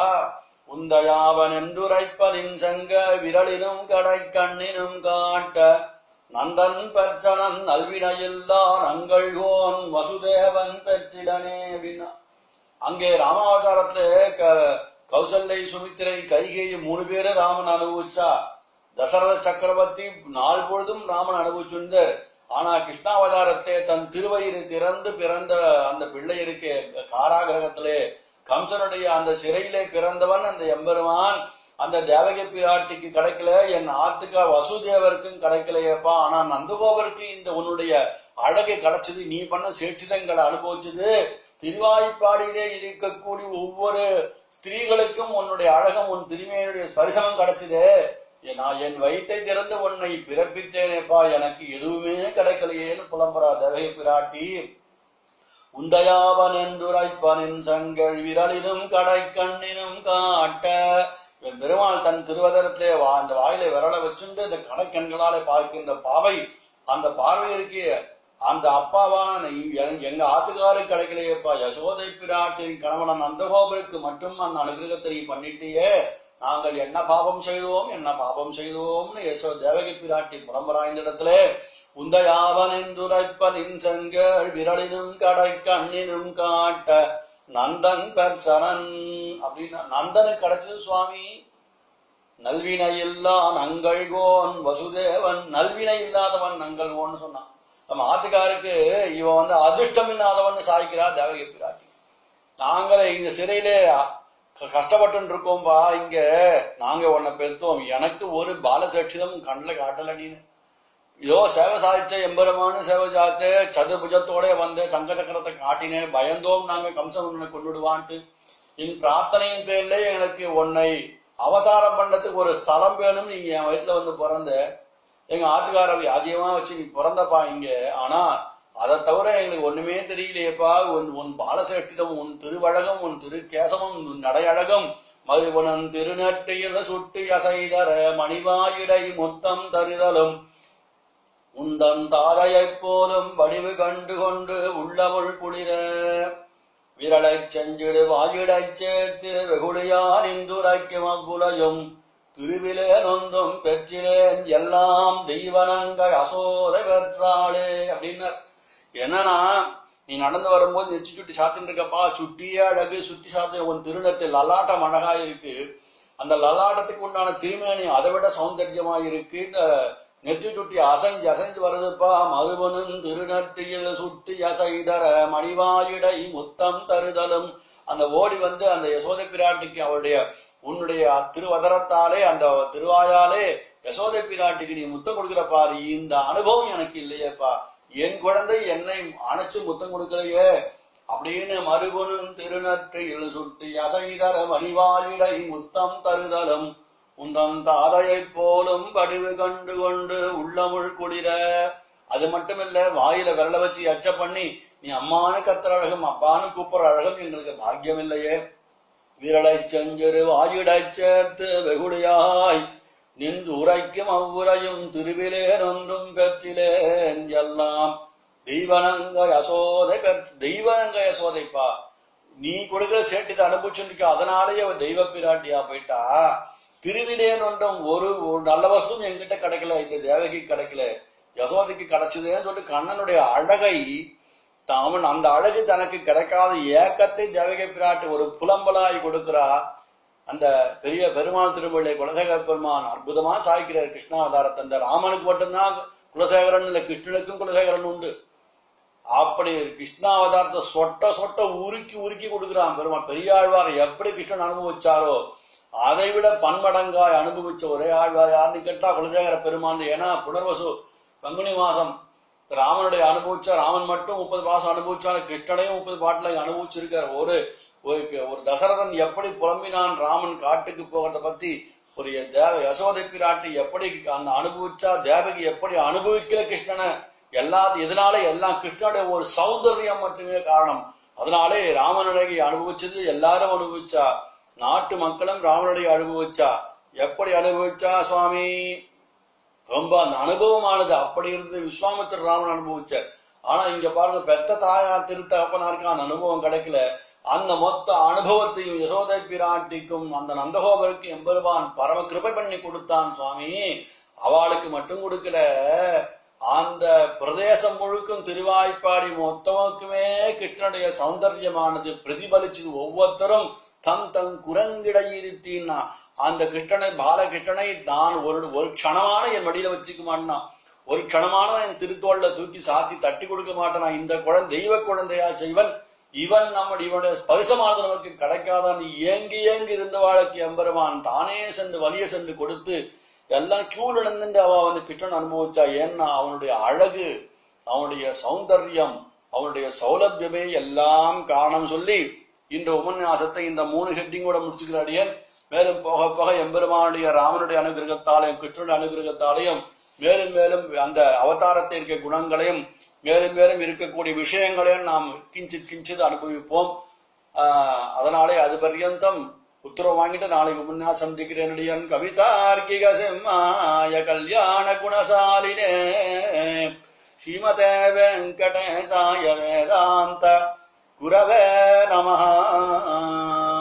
உந்தையாவன் என்றுரைப்பனின் சங்க விரலினும் கடை கண்ணினும் காட்ட நந்தன் பெற்றனன் நல்வினையில்தான் அங்கள்கோன் வசுதேவன் பெற்றிலனே வினா. அங்கே ராமாவதாரத்திலே கௌசல்யை சுமித்திரை கைகேயி 3 பேரை ராமன் அனுபவிச்சா தசரத சக்கரவர்த்தி நாள் பொழுதும் ராமன் அனுபவிச்சுட்டார். ஆனா கிருஷ்ணாவதாரத்தை தன் திருவயிறு திறந்து பிறந்த அந்த பிள்ளை இருக்கே காராகிரகத்திலே கம்சனுடைய அந்த சிறையிலே பிறந்தவன் அந்த எம்பெருமான் அந்த தேவகி பிராட்டிக்கு கிடைக்கல என் ஆத்துக்கா வசுதேவருக்கும் கிடைக்கலையப்பா ஆனா நந்தகோபருக்கு இந்த உன்னுடைய அழகு கிடைச்சது நீ பண்ண சேற்றிதங்களை அனுபவிச்சது திருவாய்ப்பாடியிலே இருக்கக்கூடிய ஒவ்வொரு ஸ்திரீகளுக்கும் உன்னுடைய அழகம் உன் திருமையினுடைய ஸ்பரிசனம் கிடைச்சது நான் என் வயிற்றை திறந்து உன்னை பிறப்பித்தேனேப்பா எனக்கு எதுவுமே கிடைக்கலையேன்னு புலம்புறா தேவகி பிராட்டி உந்தையாவன் என்றுரைப்பனின் சங்கள் விரலினும் கடை கண்ணினும் காட்ட பெருமாள் தன் திருவதரத்திலே அந்த வாயிலை விரல வச்சுண்டு இந்த கடைக்கண்களாலே பார்க்கின்ற பாவை அந்த பார்வையிற்கு அந்த அப்பாவான எங்க ஆத்துக்காரு கிடைக்கலையேப்பா யசோதை பிராட்டின் கணவன் நந்தகோபருக்கு மட்டும் அந்த அனுகிரகத்தை பண்ணிட்டேயே நாங்கள் என்ன பாபம் செய்தோம் என்ன பாபம் செய்தோம்னு யசோ தேவகி பிராட்டி புலம்பராய்ந்த இடத்துல உந்தையாவன் என்றுரைப்பனின் சங்கள் விரலினும் கடை கண்ணினும் காட்ட நந்தன் பெற்றனன் அப்படின்னா நந்தனுக்கு கிடைச்சது சுவாமி நல்வினை இல்லான் அங்கள்கோன் வசுதேவன் நல்வினை இல்லாதவன் நங்கள்கோன்னு சொன்னான் நம்ம ஆத்துக்காருக்கு இவன் வந்து அதிர்ஷ்டம் இல்லாதவன் சாய்க்கிறா தேவகி பிராட்டி நாங்களே இந்த சிறையிலே கஷ்டப்பட்டு இருக்கோம்பா இங்க நாங்க உன்னை பெருத்தோம் எனக்கு ஒரு பாலசட்சிதமும் கண்ணில் காட்டலடின்னு இதோ சேவை சாதிச்ச எம்பெருமான சேவை சாதித்து சதுர்புஜத்தோட வந்து சங்க சக்கரத்தை காட்டினேன் பயந்தோம் நாங்க கம்சன் உன்னை கொண்டுடுவான்ட்டு என் பிரார்த்தனையின் பேர்ல எனக்கு உன்னை அவதாரம் பண்றதுக்கு ஒரு ஸ்தலம் வேணும் நீ என் வயசுல வந்து பிறந்த எங்க ஆத்துக்காரவை அதிகமா வச்சு நீ பிறந்தப்பா இங்க ஆனா அதை தவிர எங்களுக்கு ஒண்ணுமே தெரியலையப்பா உன் உன் பாலசேஷ்டிதம் உன் திருவழகம் உன் திரு கேசவம் உன் நடையழகம் மதுவனன் திருநெற்றியில சுட்டி அசைதர மணிவாயிடை முத்தம் தருதலும் உந்தன் தாதையைப் போலும் வடிவு கண்டு கொண்டு உள்ளமுள் குளிர விரலை செஞ்சிடு வாயிடை சேர்த்து வெகுளியான் இந்துரைக்கும் அவ்வுலையும் திருவிலேன் ஒன்றும் பெற்றிலேன் எல்லாம் தெய்வனங்கள் அசோதை பெற்றாளே அப்படின்னார். என்னன்னா நீ நடந்து வரும்போது நெச்சு சுட்டி சாத்தின்னு இருக்கப்பா சுட்டியே அழகு சுட்டி சாத்தின உன் திருநெற்று லலாட்டம் அழகா இருக்கு அந்த லலாட்டத்துக்கு உண்டான திருமேனி அதை விட சௌந்தர்யமா இருக்கு இந்த நெற்றி சுட்டி அசைஞ்சு அசைஞ்சு வருதுப்பா மதுவனும் திருநெற்றியில் சுட்டி அசைதர மணிவாயிடை முத்தம் தருதலும் அந்த ஓடி வந்து அந்த யசோதை பிராட்டிக்கு அவளுடைய உன்னுடைய திருவதரத்தாலே அந்த திருவாயாலே யசோதை பிராட்டிக்கு நீ முத்தம் கொடுக்கிற பாரு இந்த அனுபவம் எனக்கு இல்லையேப்பா என் குழந்தை என்னை அணைச்சு முத்தம் கொடுக்கலையே அப்படின்னு மருவனும் திருநெற்றியில் சுட்டி அசைதர மணிவாயிடை முத்தம் தருதலும் உந்தன் தாதையைப் போலும் படிவு கண்டு கொண்டு உள்ளமுள் குளிர அது மட்டும் இல்ல வாயில விரல வச்சு அச்ச பண்ணி நீ அம்மானு கத்துற அழகம் அப்பானு கூப்பிடுற அழகம் எங்களுக்கு பாக்கியம் இல்லையே விரலை செஞ்சரு வாயிடை சேர்த்து வெகுடியாய் நின்று உரைக்கும் அவ்வுரையும் திருவிலேன் ஒன்றும் பெற்றிலேன் எல்லாம் தெய்வனங்க யசோதைப்பா நீ கொடுக்கிற சேட்டிதை அனுபவிச்சுருக்க அதனாலேயே தெய்வ பிராட்டியா போயிட்டா திருவிலேன் ஒன்றும் ஒரு நல்ல வஸ்துவும் எங்கிட்ட கிடைக்கல இந்த தேவகி கிடைக்கல யசோதைக்கு கிடைச்சதுன்னு சொல்லிட்டு கண்ணனுடைய அழகை அவன் அந்த அழகு தனக்கு கிடைக்காத ஏக்கத்தை தேவகி பிராட்டி ஒரு புலம்பலாய் கொடுக்கிறா. அந்த பெரிய பெருமாள் திருமொழி குலசேகர பெருமான் அற்புதமா சாய்க்கிறார் கிருஷ்ணாவதாரத்தை அந்த ராமனுக்கு மட்டும்தான் குலசேகரன் இல்லை கிருஷ்ணனுக்கும் குலசேகரன் உண்டு அப்படி கிருஷ்ண அவதாரத்தை சொட்ட சொட்ட உருக்கி உருக்கி கொடுக்கிறான் பெருமாள். பெரியாழ்வார் எப்படி கிருஷ்ணன் அனுபவிச்சாரோ அதைவிட பன்மடங்காய் அனுபவிச்ச ஒரே ஆழ்வார் யாருன்னு கேட்டா குலசேகர பெருமாள். ஏன்னா புனர்வசு பங்குனி மாசம் ராமனுடைய அனுபவிச்சா ராமன் மட்டும் 30 மாசம் அனுபவிச்சாலும் கிருஷ்ணனையும் 30 பாட்டுல அனுபவிச்சிருக்காரு. ஒரு தசரதன் எப்படி புலம்பினான் ராமன் காட்டுக்கு போகிறத பத்தி, ஒரு யசோதை பிராட்டி எப்படி அந்த அனுபவிச்சா, தேவகி எப்படி அனுபவிக்கிற கிருஷ்ணனை எல்லாத்தையும், இதனாலே எல்லாம் கிருஷ்ணனுடைய ஒரு சௌந்தர்யம் மட்டுமே காரணம். அதனாலே ராமனுடைய அனுபவிச்சது எல்லாரும் அனுபவிச்சா, நாட்டு மக்களும் ராமனுடைய அனுபவிச்சா. எப்படி அனுபவிச்சா சுவாமி? ரொம்ப அந்த அனுபவமானது அப்படி இருந்து விஸ்வாமித்திர ராமன் அனுபவிச்சார். ஆனா இங்க பாருங்க, பெத்த தாயார் திருத்தகப்பனாருக்கு அந்த அனுபவம் கிடைக்கல. அந்த மொத்த அனுபவத்தையும் யசோதை பிராட்டிக்கும் அந்த நந்தகோபருக்கும் எம்பெருமான் பரம கிருபை பண்ணி கொடுத்தான் சுவாமி. அவளுக்கு மட்டும் கொடுக்கல, அந்த பிரதேசம் முழுக்கும் திருவாய்ப்பாடி மொத்தமுக்குமே கிருஷ்ணனுடைய சௌந்தர்யமானது பிரதிபலிச்சது. ஒவ்வொருத்தரும் தம் தங் குரங்கிடையிருத்தின்னா அந்த கிருஷ்ணனை பாலகிருஷ்ணனை நான் ஒரு க்ஷணமான என் மடியில வச்சுக்க மாட்டேனா, ஒரு க்ஷணமான என் திருத்தோள்ல தூக்கி சாத்தி தட்டி கொடுக்க மாட்டேனா. இந்த குழந்தை தெய்வ குழந்தையா செய்வன் இவன் நம்முடைய இவனுடைய பரிசமானது நமக்கு கிடைக்காதான் ஏங்கி ஏங்கி இருந்த வாழ்க்கை எம்பெருமான் தானே சென்று வலிய சென்று கொடுத்து எல்லாம் கியூல் இழந்துட்டு அவ வந்து கிருஷ்ணன் அனுபவிச்சா. ஏன்னா அவனுடைய அழகு, அவனுடைய சௌந்தர்யம், அவனுடைய சௌலபியமே எல்லாம் காரணம் சொல்லி இந்த உபன்யாசத்தை இந்த 3 ஹெட்டிங்கோட முடிச்சுக்கிறாடியன். மேலும் போக போக எம்பெருமானுடைய ராமனுடைய அனுகிரகத்தாலையும் கிருஷ்ணனுடைய அனுகிரகத்தாலையும் மேலும் மேலும் அந்த அவதாரத்தை இருக்க குணங்களையும் மேலும் மேலும் இருக்கக்கூடிய விஷயங்களையும் நாம் கிஞ்சிது அனுபவிப்போம். அதனாலே அது பர்யந்தம் உத்தரவு வாங்கிட்டு நாளைக்கு முன்னா சந்திக்கிறேன். கவிதார்க்கிக சிம்மாய கல்யாண குணசாலினே ஸ்ரீமதே வெங்கடேசாய வேதாந்த குரவே நமஹ.